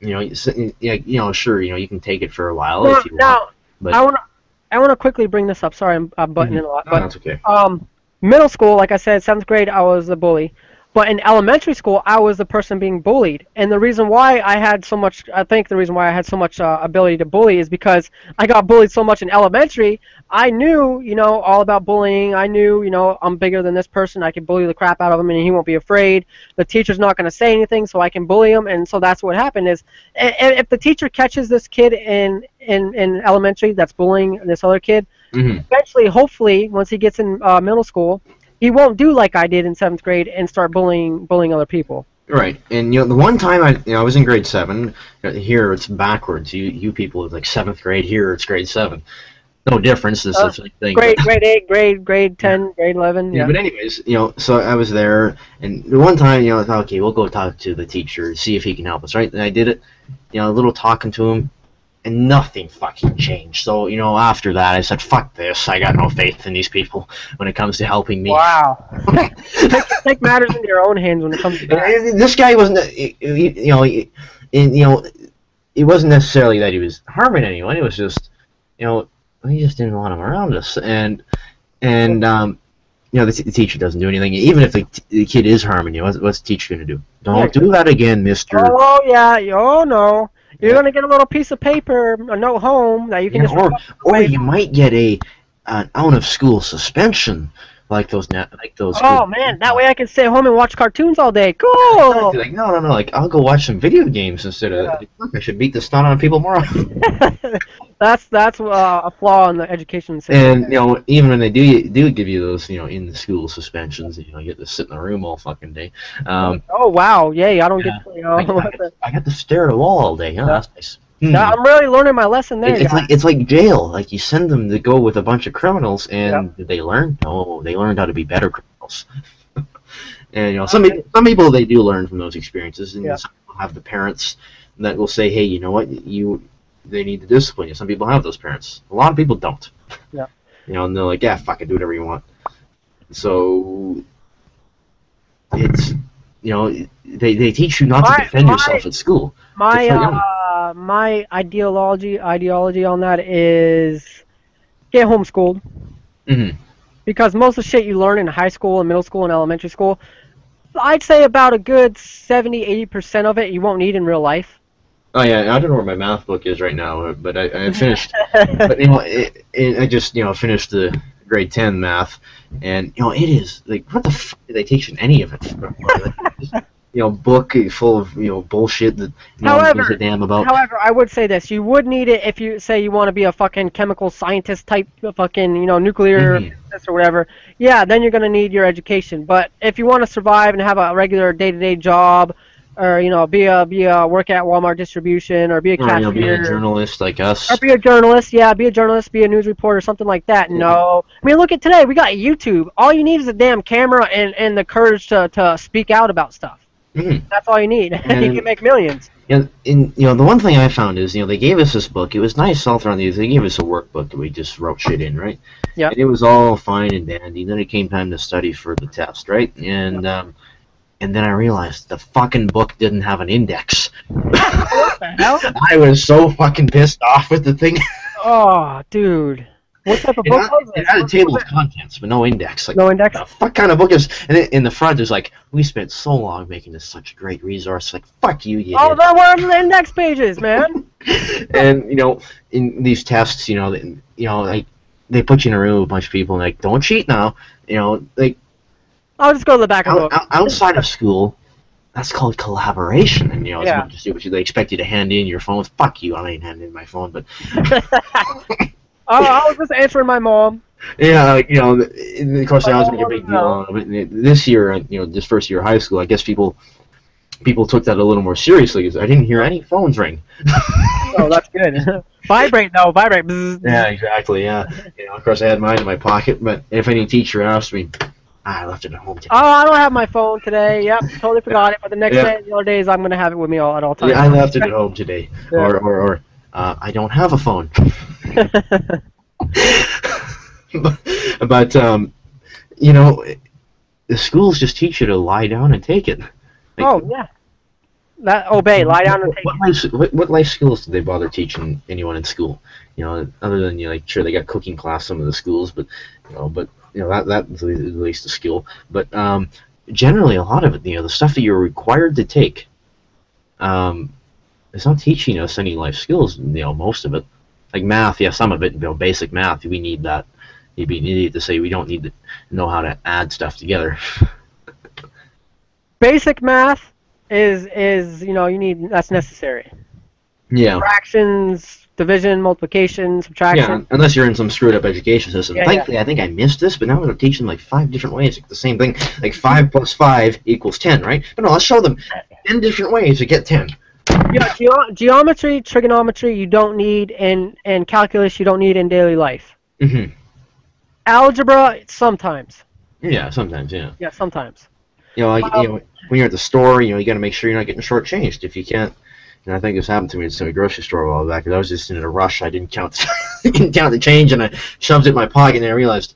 You know, you know, sure, you know, you can take it for a while now, if you now, want. But I want to I want to quickly bring this up. Sorry, I'm, I'm butting mm-hmm. in a lot. But, no, that's okay. Um, middle school, like I said, seventh grade, I was the bully. But in elementary school, I was the person being bullied. And the reason why I had so much, I think the reason why I had so much uh, ability to bully is because I got bullied so much in elementary. I knew, you know, all about bullying. I knew, you know, I'm bigger than this person. I can bully the crap out of him and he won't be afraid. The teacher's not going to say anything, so I can bully him. And so that's what happened is, if the teacher catches this kid in, in, in elementary that's bullying this other kid, mm-hmm. eventually, hopefully, once he gets in uh, middle school, he won't do like I did in seventh grade and start bullying bullying other people. Right, and you know the one time I you know I was in grade seven. Here it's backwards. You you people it's like seventh grade. Here it's grade seven. No difference. This uh, thing. Grade grade eight, grade grade ten, yeah. grade eleven. Yeah. yeah. But anyways, you know, so I was there, and the one time you know I thought, okay, we'll go talk to the teacher, see if he can help us. Right, and I did it. You know, a little talking to him. And nothing fucking changed. So, you know, after that, I said, fuck this. I got no faith in these people when it comes to helping me. Wow. take, take matters into your own hands when it comes to that. And this guy wasn't, you know, it, you know, it wasn't necessarily that he was harming anyone. It was just, you know, we just didn't want him around us. And, and um, you know, the, t the teacher doesn't do anything. Even if the, t the kid is harming you, what's, what's the teacher going to do? Don't do that again, mister. Oh, yeah. Oh, no. You're going to get a little piece of paper, a note home that you can yeah, just... Or, or you might get a an out-of-school suspension, like those... Like those oh, man, that way I can stay home and watch cartoons all day. Cool! Like, no, no, no, like, I'll go watch some video games instead of... Yeah. Look, I should beat the snot out of people more often. that's that's uh, a flaw in the education system. And, you know, even when they do do give you those, you know, in-the-school suspensions, you know, you get to sit in the room all fucking day. Um, oh, wow, yay, I don't yeah. get to... You know, I, I, get, I get to stare at a wall all day, huh? Yeah. That's nice. Hmm. No, I'm really learning my lesson there. It's, it's like it's like jail. Like you send them to go with a bunch of criminals, and yep. did they learn? No, they learned how to be better criminals. And you know, some okay. some people they do learn from those experiences, and yep. some people have the parents that will say, "Hey, you know what? You they need to discipline you." Some people have those parents. A lot of people don't. Yeah. You know, and they're like, "Yeah, fuck it, do whatever you want." So it's you know they they teach you not my, to defend my, yourself at school. My. Uh, Uh, my ideology ideology on that is get homeschooled mm-hmm. because most of the shit you learn in high school and middle school and elementary school, I'd say about a good seventy, eighty percent of it you won't need in real life. Oh yeah, I don't know where my math book is right now, but I, I finished. But you know, it, it, I just you know finished the grade ten math, and you know it is like what the fuck did they teach in any of it? You know, book full of you know bullshit that no one gives a damn about. However, I would say this: you would need it if you say you want to be a fucking chemical scientist type, fucking you know nuclear mm-hmm. physicist or whatever. Yeah, then you're gonna need your education. But if you want to survive and have a regular day-to-day job, or you know, be a be a work at Walmart distribution, or be a cashier, or, you know, be a journalist like us, or be a journalist. Yeah, be a journalist, be a news reporter, something like that. Mm-hmm. No, I mean, look at today. We got YouTube. All you need is a damn camera and and the courage to to speak out about stuff. Mm-hmm. That's all you need. And, you can make millions. And, and, you know, the one thing I found is, you know, they gave us this book. It was nice all throughout the year. They gave us a workbook that we just wrote shit in, right? Yeah. And it was all fine and dandy. Then it came time to study for the test, right? And yep. um, and then I realized the fucking book didn't have an index. What the hell? I was so fucking pissed off with the thing. Oh, dude. What type of book it was it? It had a table of contents, but no index. Like, no index? What the fuck kind of book is... And in the front, there's like, we spent so long making this such a great resource. Like, fuck you, you Oh, there were the index pages, man! And, you know, in these tests, you know, they, you know, like, they put you in a room with a bunch of people and like, don't cheat now. You know, like... I'll just go to the back out, of the book. Outside of school, that's called collaboration. And, you know, it's yeah. not just what they expect you to hand in your phone. Fuck you, I ain't handing in my phone, but... Oh, I was just answering my mom. Yeah, like, you know, of course, I was going to get big deal on it. This year, you know, this first year of high school, I guess people people took that a little more seriously because I didn't hear any phones ring. Oh, that's good. Vibrate, though, vibrate. Yeah, exactly, yeah. You know, of course, I had mine in my pocket, but if any teacher asked me, ah, I left it at home today. Oh, I don't have my phone today. Yep, totally forgot it. But the next yeah. day and the other days, I'm going to have it with me all, at all times. Yeah, I left it at home today. Yeah. Or, or, or. Uh, I don't have a phone. but, but um, you know, the schools just teach you to lie down and take it. Like, oh, yeah. That, obey, lie down and take what, what it. Life, what, what life skills do they bother teaching anyone in school? You know, other than, you know, like, sure, they got cooking class some of the schools, but, you know, but, you know, that, that's at least a skill. But, um, generally a lot of it, you know, the stuff that you're required to take, um, it's not teaching us any life skills, you know, most of it. Like math, yeah, some of it, you know, basic math, we need that. You'd be an idiot to say we don't need to know how to add stuff together. Basic math is, is, you know, you need, that's necessary. Yeah. Fractions, division, multiplication, subtraction. Yeah, unless you're in some screwed up education system. Yeah, Thankfully, yeah. I think I missed this, but now they're teaching like five different ways, like the same thing, like five plus five equals ten, right? But no, let's show them ten different ways to get ten. Yeah, ge geometry, trigonometry, you don't need, and and calculus, you don't need in daily life. Mm-hmm. Algebra, sometimes. Yeah, sometimes. Yeah. Yeah, sometimes. You know, like, um, you know, when you're at the store, you know, you got to make sure you're not getting shortchanged. If you can't, and I think this happened to me at a grocery store a while back, because I was just in a rush. I didn't count, didn't count the change, and I shoved it in my pocket, and I realized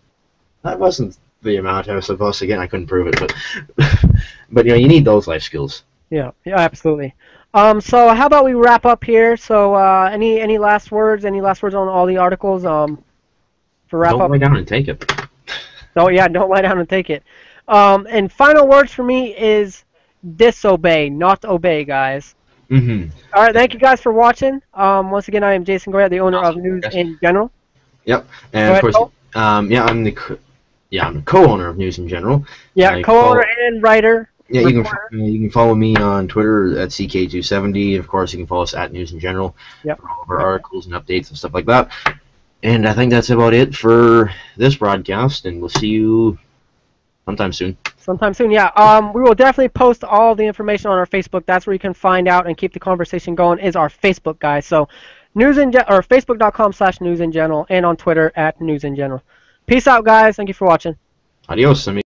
that wasn't the amount I was supposed to get. And I couldn't prove it, but but you know, you need those life skills. Yeah. Yeah. Absolutely. Um, so how about we wrap up here? So uh, any any last words? Any last words on all the articles? Um, for wrap up. Don't lie down and take it. Oh yeah, don't lie down and take it. Um, and final words for me is disobey, not obey, guys. Mm-hmm. All right, thank you guys for watching. Um, once again, I am Jason Goyer, the owner awesome. of News yes. in General. Yep, and of course, Cole? um, yeah, I'm the co yeah I'm the co-owner of News in General. Yeah, co-owner and writer. Yeah, you can, you can follow me on Twitter at C K two seventy. Of course, you can follow us at News in General yep. for all of our articles and updates and stuff like that. And I think that's about it for this broadcast, and we'll see you sometime soon. Sometime soon, yeah. Um, we will definitely post all the information on our Facebook. That's where you can find out and keep the conversation going is our Facebook, guys. So news in or facebook.com slash news in general and on Twitter at News in General. Peace out, guys. Thank you for watching. Adios, amigo.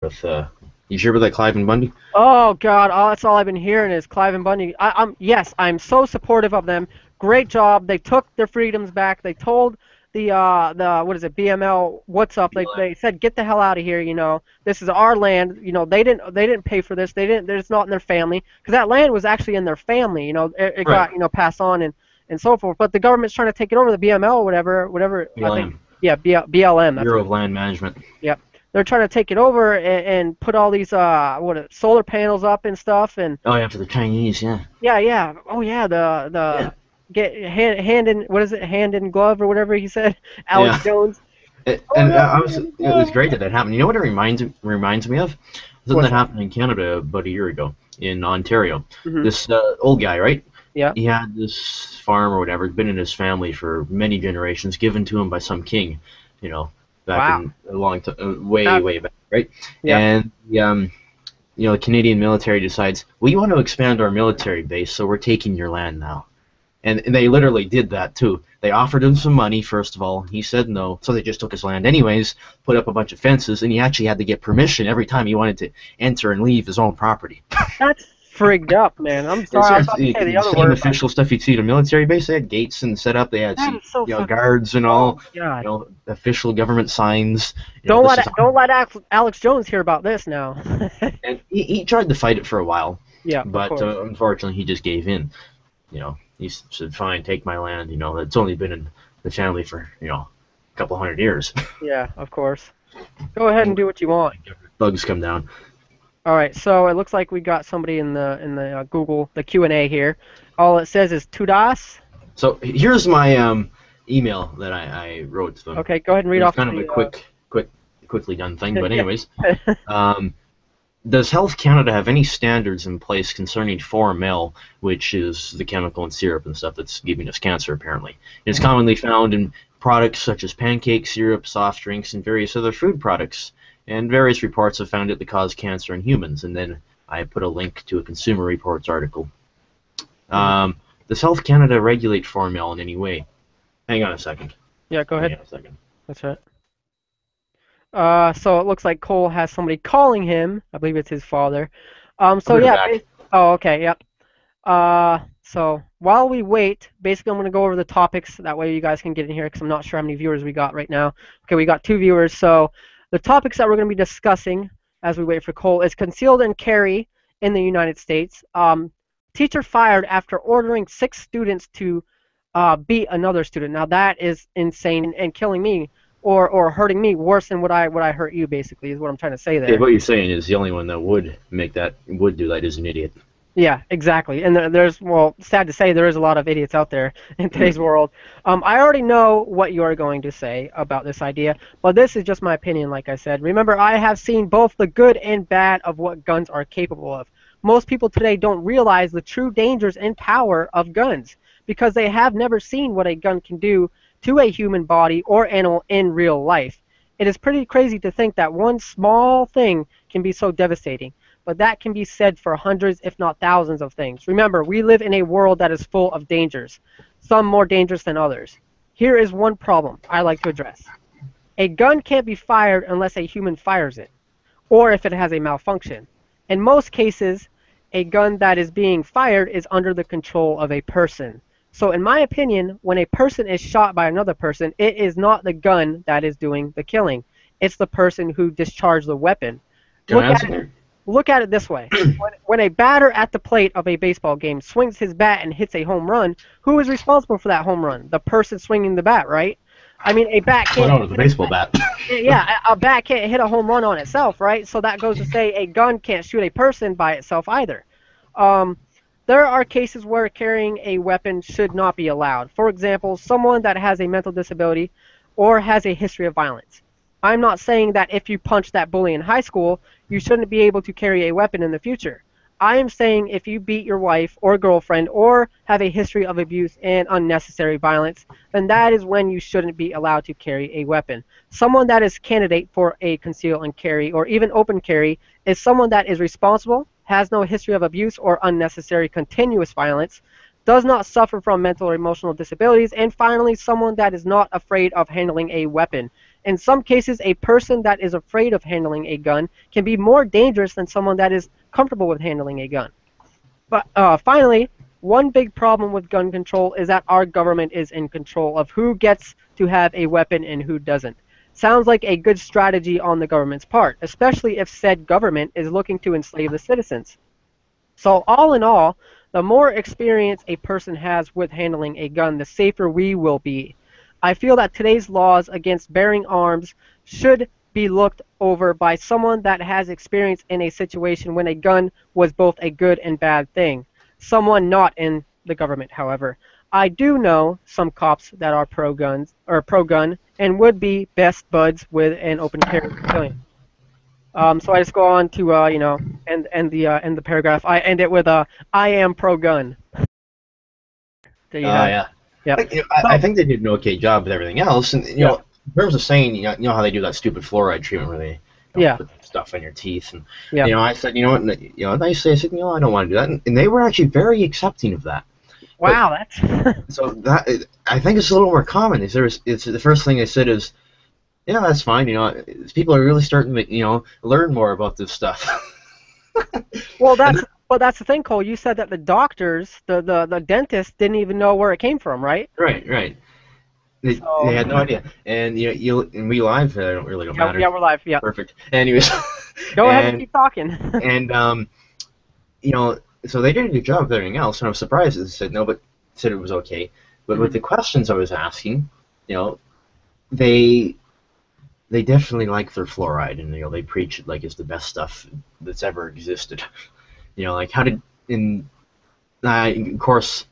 With, uh, you sure about that Cliven Bundy? Oh God, all, that's all I've been hearing is Cliven Bundy. I, I'm yes, I'm so supportive of them. Great job. They took their freedoms back. They told the uh, the what is it B M L? What's up? They they said get the hell out of here. You know, this is our land. You know, they didn't they didn't pay for this. They didn't. It's not in their family because that land was actually in their family. You know, it, it right. got you know passed on and and so forth. But the government's trying to take it over. The B M L or whatever whatever. B L M. I think, yeah, B L M. That's Bureau of Land Management. Yep. They're trying to take it over and, and put all these uh what solar panels up and stuff and oh yeah for the Chinese yeah yeah yeah oh yeah the the yeah. get hand hand in what is it hand in glove or whatever he said Alex yeah. Jones it, oh, and no, I was it was great that that happened. You know what it reminds reminds me of something that happened in Canada about a year ago in Ontario. Mm-hmm. This uh, old guy right yeah he had this farm or whatever. It's been in his family for many generations, given to him by some king, you know. Back wow. in a long time, way, uh, way back, right? Yeah. And um, you know, the Canadian military decides we want to expand our military base, so we're taking your land now. And, and they literally did that too. They offered him some money first of all. He said no, so they just took his land anyways, put up a bunch of fences, and he actually had to get permission every time he wanted to enter and leave his own property. That's frigged up, man. I'm sorry. It's, I it's, the other same word, official but... stuff you'd see at a military base. They had gates and set up. They had see, so you know, guards and all. You know, official government signs. Don't know, let a, don't let Alex Jones hear about this now. And he, he tried to fight it for a while. Yeah, but uh, unfortunately, he just gave in. You know, he said, "Fine, take my land." You know, it's only been in the family for you know a couple hundred years. Yeah, of course. Go ahead and do what you want. Bugs come down. All right, so it looks like we got somebody in the in the uh, Google the Q and A here. All it says is "tudas." So here's my um, email that I, I wrote to them. Okay, go ahead and read it's off. Kind of the, a quick, uh, quick, quickly done thing, but anyways, um, does Health Canada have any standards in place concerning formel, which is the chemical in syrup and stuff that's giving us cancer? Apparently, it's commonly found in products such as pancakes, syrup, soft drinks, and various other food products. And various reports have found it to cause cancer in humans. And then I put a link to a Consumer Reports article. Um, does Health Canada regulate formel in any way? Hang on a second. Yeah, go ahead. Hang on a second. That's right. Uh, so it looks like Cole has somebody calling him. I believe it's his father. Um, so yeah. Oh, okay. Yep. Uh, so while we wait, basically I'm going to go over the topics. That way you guys can get in here because I'm not sure how many viewers we got right now. Okay, we got two viewers. So. The topics that we're going to be discussing as we wait for Cole is concealed and carry in the United States. Um, teacher fired after ordering six students to uh, beat another student. Now that is insane and, and killing me. or or hurting me worse than would I would I hurt you, basically, is what I'm trying to say there. Yeah, what you're saying is the only one that would make that would do that is an idiot. Yeah, exactly. And there's, well, sad to say, there is a lot of idiots out there in today's world. Um, I already know what you're going to say about this idea, but this is just my opinion, like I said. Remember, I have seen both the good and bad of what guns are capable of. Most people today don't realize the true dangers and power of guns because they have never seen what a gun can do to a human body or animal in real life. It is pretty crazy to think that one small thing can be so devastating. But that can be said for hundreds, if not thousands, of things. Remember, we live in a world that is full of dangers, some more dangerous than others. Here is one problem I like to address. A gun can't be fired unless a human fires it, or if it has a malfunction. In most cases, a gun that is being fired is under the control of a person. So in my opinion, when a person is shot by another person, it is not the gun that is doing the killing. It's the person who discharged the weapon. Look at it. Look at it this way. When, when a batter at the plate of a baseball game swings his bat and hits a home run, who is responsible for that home run? The person swinging the bat, right? I mean, a bat can't... Well, no, the baseball bat. Yeah, a, a bat can't hit a home run on itself, right? So that goes to say a gun can't shoot a person by itself either. Um, there are cases where carrying a weapon should not be allowed. For example, someone that has a mental disability or has a history of violence. I'm not saying that if you punch that bully in high school, you shouldn't be able to carry a weapon in the future. I am saying if you beat your wife or girlfriend or have a history of abuse and unnecessary violence, then that is when you shouldn't be allowed to carry a weapon. Someone that is candidate for a conceal and carry or even open carry is someone that is responsible, has no history of abuse or unnecessary continuous violence, does not suffer from mental or emotional disabilities, and finally, someone that is not afraid of handling a weapon. In some cases, a person that is afraid of handling a gun can be more dangerous than someone that is comfortable with handling a gun. But uh, finally, one big problem with gun control is that our government is in control of who gets to have a weapon and who doesn't. Sounds like a good strategy on the government's part, especially if said government is looking to enslave the citizens. So all in all, the more experience a person has with handling a gun, the safer we will be. I feel that today's laws against bearing arms should be looked over by someone that has experience in a situation when a gun was both a good and bad thing. Someone not in the government, however. I do know some cops that are pro-guns or pro-gun and would be best buds with an open carry civilian. Um, so I just go on to uh, you know end end the uh, end the paragraph. I end it with a uh, I am pro-gun. There you uh, have. Yeah. Yep. Like, you know, I, I think they did an okay job with everything else, and you yeah. know, in terms of saying, you know, you know how they do that stupid fluoride treatment where they you know, yeah. put stuff in your teeth, and yeah. you know, I said, you know what, and, you know, and I said, you know, I don't want to do that, and, and they were actually very accepting of that. Wow, but, that's so that I think it's a little more common. Is there? Is, it's the first thing they said is, yeah, that's fine. You know, people are really starting to, you know, learn more about this stuff. Well, that's. Well, that's the thing, Cole. You said that the doctors, the, the, the dentists, didn't even know where it came from, right? Right, right. They, so, they had no idea. And you, you and we live. I don't really don't yeah, matter. Yeah, we're live. Yeah. Perfect. Anyways. Go ahead and, and keep talking. And um, you know, so they did a good job of everything else, and I was surprised. They said no, but said it was okay. But mm-hmm. with the questions I was asking, you know, they they definitely like their fluoride, and you know, they preach it like it's the best stuff that's ever existed. You know, like how did in, uh, of course,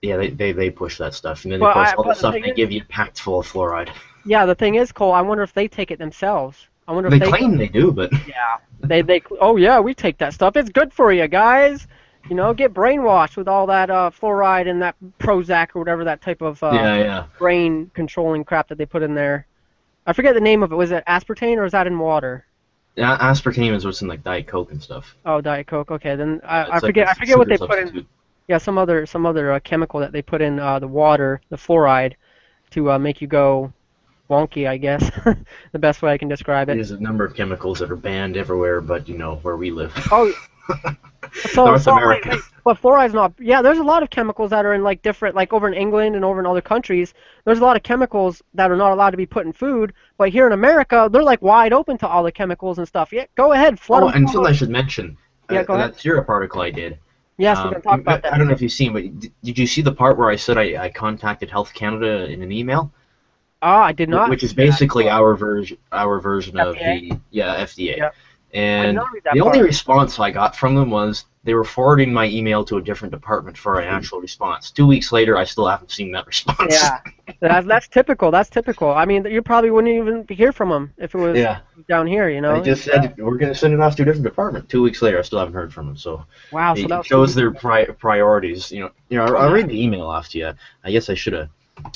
yeah, they, they they push that stuff, and then well, of course I, all the stuff the they is, give you packed full of fluoride. Yeah, the thing is, Cole, I wonder if they take it themselves. I wonder they if they claim do. they do, but yeah, they they oh yeah, we take that stuff. It's good for you guys. You know, get brainwashed with all that uh, fluoride and that Prozac or whatever that type of uh, yeah, yeah. brain controlling crap that they put in there. I forget the name of it. Was it aspartame or is that in water? Yeah, aspartame is what's in like Diet Coke and stuff. Oh, Diet Coke. Okay, then I, I like forget. I forget what they substitute. put in. Yeah, some other some other uh, chemical that they put in uh, the water, the fluoride, to uh, make you go wonky. I guess the best way I can describe it. There's a number of chemicals that are banned everywhere, but you know where we live. Oh, so, North so, America. Wait, wait. But fluoride's not. Yeah, there's a lot of chemicals that are in like different, like over in England and over in other countries. There's a lot of chemicals that are not allowed to be put in food. But here in America, they're like wide open to all the chemicals and stuff. Yeah, go ahead, flood. Oh, and still I should mention yeah, uh, go ahead. that syrup article I did. Yes, um, we're gonna talk about I, that. I don't know if you've seen, but did you see the part where I said I, I contacted Health Canada in an email? Ah, I did not. Which is basically our version, our version of the yeah F D A. Yep. And the only response I got from them was they were forwarding my email to a different department for an actual response. Two weeks later, I still haven't seen that response. Yeah, that's, that's typical. That's typical. I mean, you probably wouldn't even hear from them if it was yeah. down here, you know. They just said, yeah. we're going to send it off to a different department. Two weeks later, I still haven't heard from them. So, wow, so that shows their pri priorities. You know, you know, I'll, I'll read the email off to you. I guess I should have.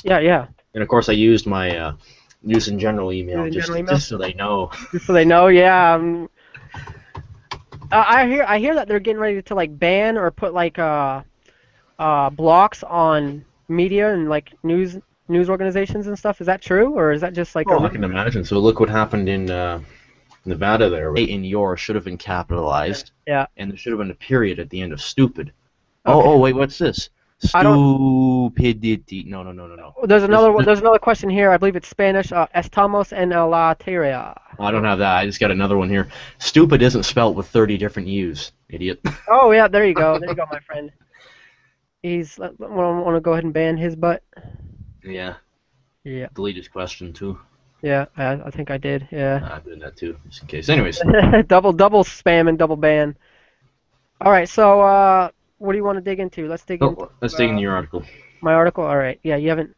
Yeah, yeah. And, of course, I used my uh, news in general email, in just, general email just so they know. Just so they know, yeah. Um, Uh, I hear I hear that they're getting ready to like ban or put like uh, uh, blocks on media and like news news organizations and stuff. Is that true, or is that just like? Oh, a I can imagine. So look what happened in uh, Nevada there. In your should have been capitalized. Yeah. And there should have been a period at the end of stupid. Okay. Oh, oh, wait, what's this? Stupidity. No, no, no, no, no. There's another. There's, there's another question here. I believe it's Spanish. Uh, Estamos en la tierra. I don't have that. I just got another one here. Stupid isn't spelt with thirty different U's, idiot. Oh yeah, there you go. There you go, my friend. He's. I want to go ahead and ban his butt. Yeah. Yeah. Delete his question too. Yeah, I, I think I did. Yeah. Nah, I did that too, just in case. Anyways. double double spam and double ban. All right, so. Uh, What do you want to dig into? Let's dig oh, into. Let's uh, dig into your article. My article. All right. Yeah, you haven't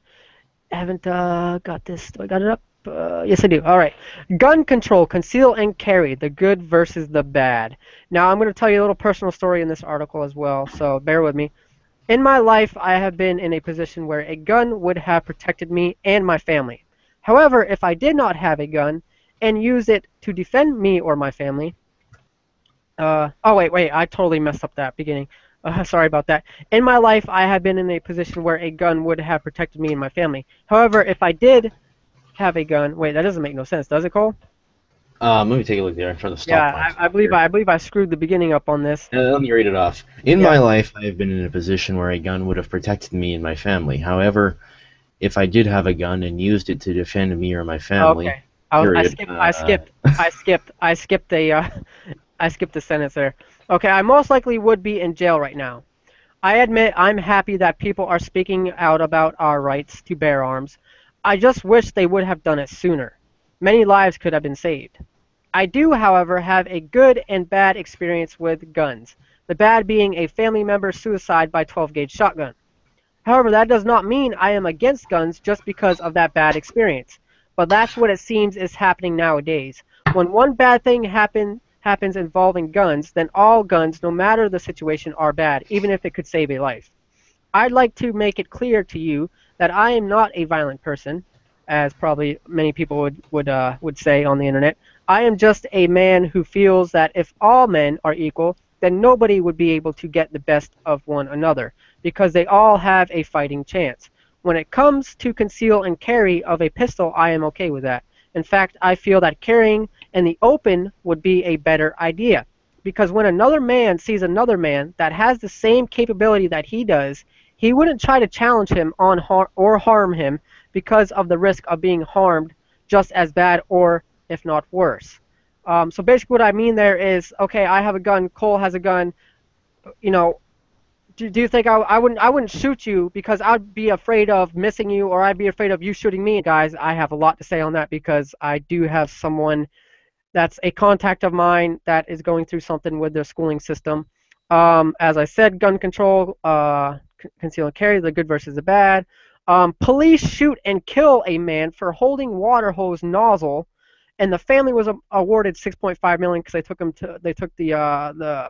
haven't uh, got this. Do I got it up? Uh, yes, I do. All right. Gun control, conceal and carry: the good versus the bad. Now, I'm going to tell you a little personal story in this article as well, so bear with me. In my life, I have been in a position where a gun would have protected me and my family. However, if I did not have a gun and used it to defend me or my family, uh, oh wait, wait, I totally messed up that beginning. Uh, sorry about that. In my life, I have been in a position where a gun would have protected me and my family. However, if I did have a gun, wait, that doesn't make no sense, does it, Cole? Um, let me take a look there. I'm trying to stop. Yeah, I, I believe I, I believe I screwed the beginning up on this. Uh, let me read it off. In yeah. my life, I have been in a position where a gun would have protected me and my family. However, if I did have a gun and used it to defend me or my family, okay. I, was, I skipped. Uh, I skipped. I skipped. I skipped the. Uh, I skipped the sentence there. Okay, I most likely would be in jail right now. I admit I'm happy that people are speaking out about our rights to bear arms. I just wish they would have done it sooner. Many lives could have been saved. I do, however, have a good and bad experience with guns, the bad being a family member's suicide by twelve gauge shotgun. However, that does not mean I am against guns just because of that bad experience, but that's what it seems is happening nowadays. When one bad thing happens, happens involving guns, then all guns, no matter the situation, are bad, even if it could save a life. I'd like to make it clear to you that I am not a violent person, as probably many people would would uh, would say on the internet. I am just a man who feels that if all men are equal, then nobody would be able to get the best of one another, because they all have a fighting chance. When it comes to conceal and carry of a pistol, I am okay with that. In fact, I feel that carrying in the open would be a better idea, because when another man sees another man that has the same capability that he does, he wouldn't try to challenge him on har or harm him because of the risk of being harmed just as bad or if not worse. Um, so basically what I mean there is, okay, I have a gun, Cole has a gun, you know, do, do you think I, I, wouldn't, I wouldn't shoot you because I'd be afraid of missing you or I'd be afraid of you shooting me? Guys, I have a lot to say on that because I do have someone that's a contact of mine that is going through something with their schooling system. Um, as I said, gun control, uh, conceal and carry, the good versus the bad. Um, police shoot and kill a man for holding water hose nozzle, and the family was awarded six point five million dollars because they took him to, they took the uh, the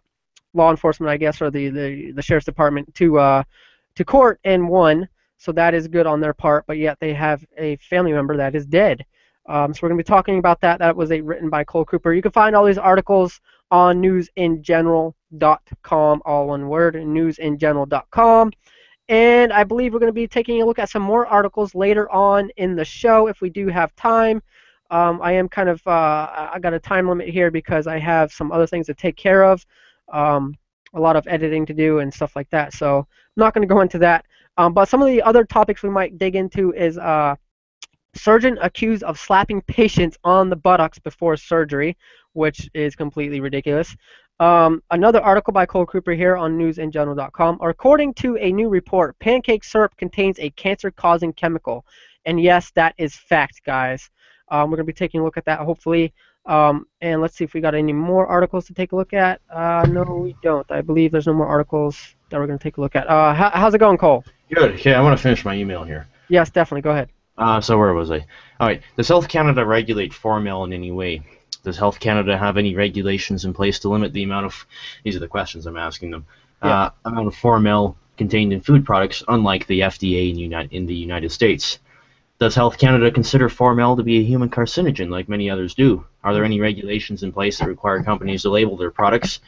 law enforcement, I guess, or the the, the sheriff's department to uh, to court and won. So that is good on their part, but yet they have a family member that is dead. Um, so we're going to be talking about that. That was a written by Cole Cooper. You can find all these articles on news in general dot com, all one word, news in general dot com. And I believe we're going to be taking a look at some more articles later on in the show if we do have time. Um, I am kind of, uh, I got a time limit here because I have some other things to take care of, um, a lot of editing to do and stuff like that. So I'm not going to go into that. Um, but some of the other topics we might dig into is uh, surgeon accused of slapping patients on the buttocks before surgery, which is completely ridiculous. Um, another article by Cole Cooper here on news in general dot com. According to a new report, pancake syrup contains a cancer-causing chemical. And yes, that is fact, guys. Um, we're going to be taking a look at that, hopefully. Um, and let's see if we got any more articles to take a look at. Uh, no, we don't. I believe there's no more articles that we're going to take a look at. Uh, how, how's it going, Cole? Good. Yeah, I want to finish my email here. Yes, definitely. Go ahead. Uh, so where was I? All right. Does Health Canada regulate formula in any way? Does Health Canada have any regulations in place to limit the amount of, these are the questions I'm asking them, yeah. uh, amount of formula contained in food products, unlike the F D A in, uni in the United States? Does Health Canada consider formel to be a human carcinogen like many others do? Are there any regulations in place that require companies to label their products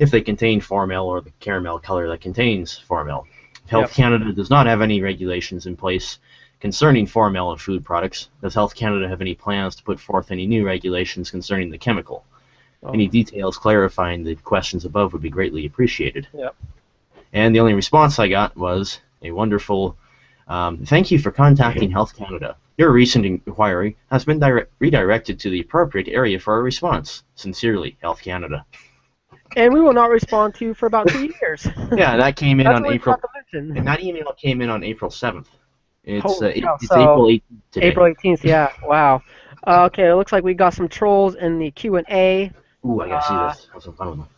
if they contain formel or the caramel color that contains formel? If Health yep. Canada does not have any regulations in place concerning formel in food products, does Health Canada have any plans to put forth any new regulations concerning the chemical? Oh. Any details clarifying the questions above would be greatly appreciated. Yep. And the only response I got was a wonderful... Um, thank you for contacting Health Canada. Your recent inquiry has been direct redirected to the appropriate area for a response. Sincerely, Health Canada. And we will not respond to you for about two years. Yeah, that came in on April. And that email came in on April seventh. It's, uh, it, it's so, April eighteenth today. April eighteenth, yeah. Wow. Uh, okay, it looks like we got some trolls in the Q and A. Ooh, I gotta uh, see this. Have some fun with them.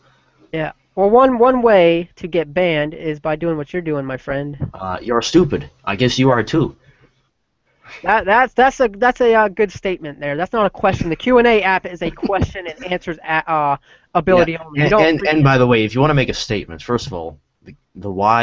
Yeah. Well, one one way to get banned is by doing what you're doing, my friend. Uh, you're stupid. I guess you are too. That that's that's a that's a uh, good statement there. That's not a question. The Q and A app is a question and answers a, uh, ability yeah. only. You and don't and, and by the way, if you want to make a statement, first of all, the, the why.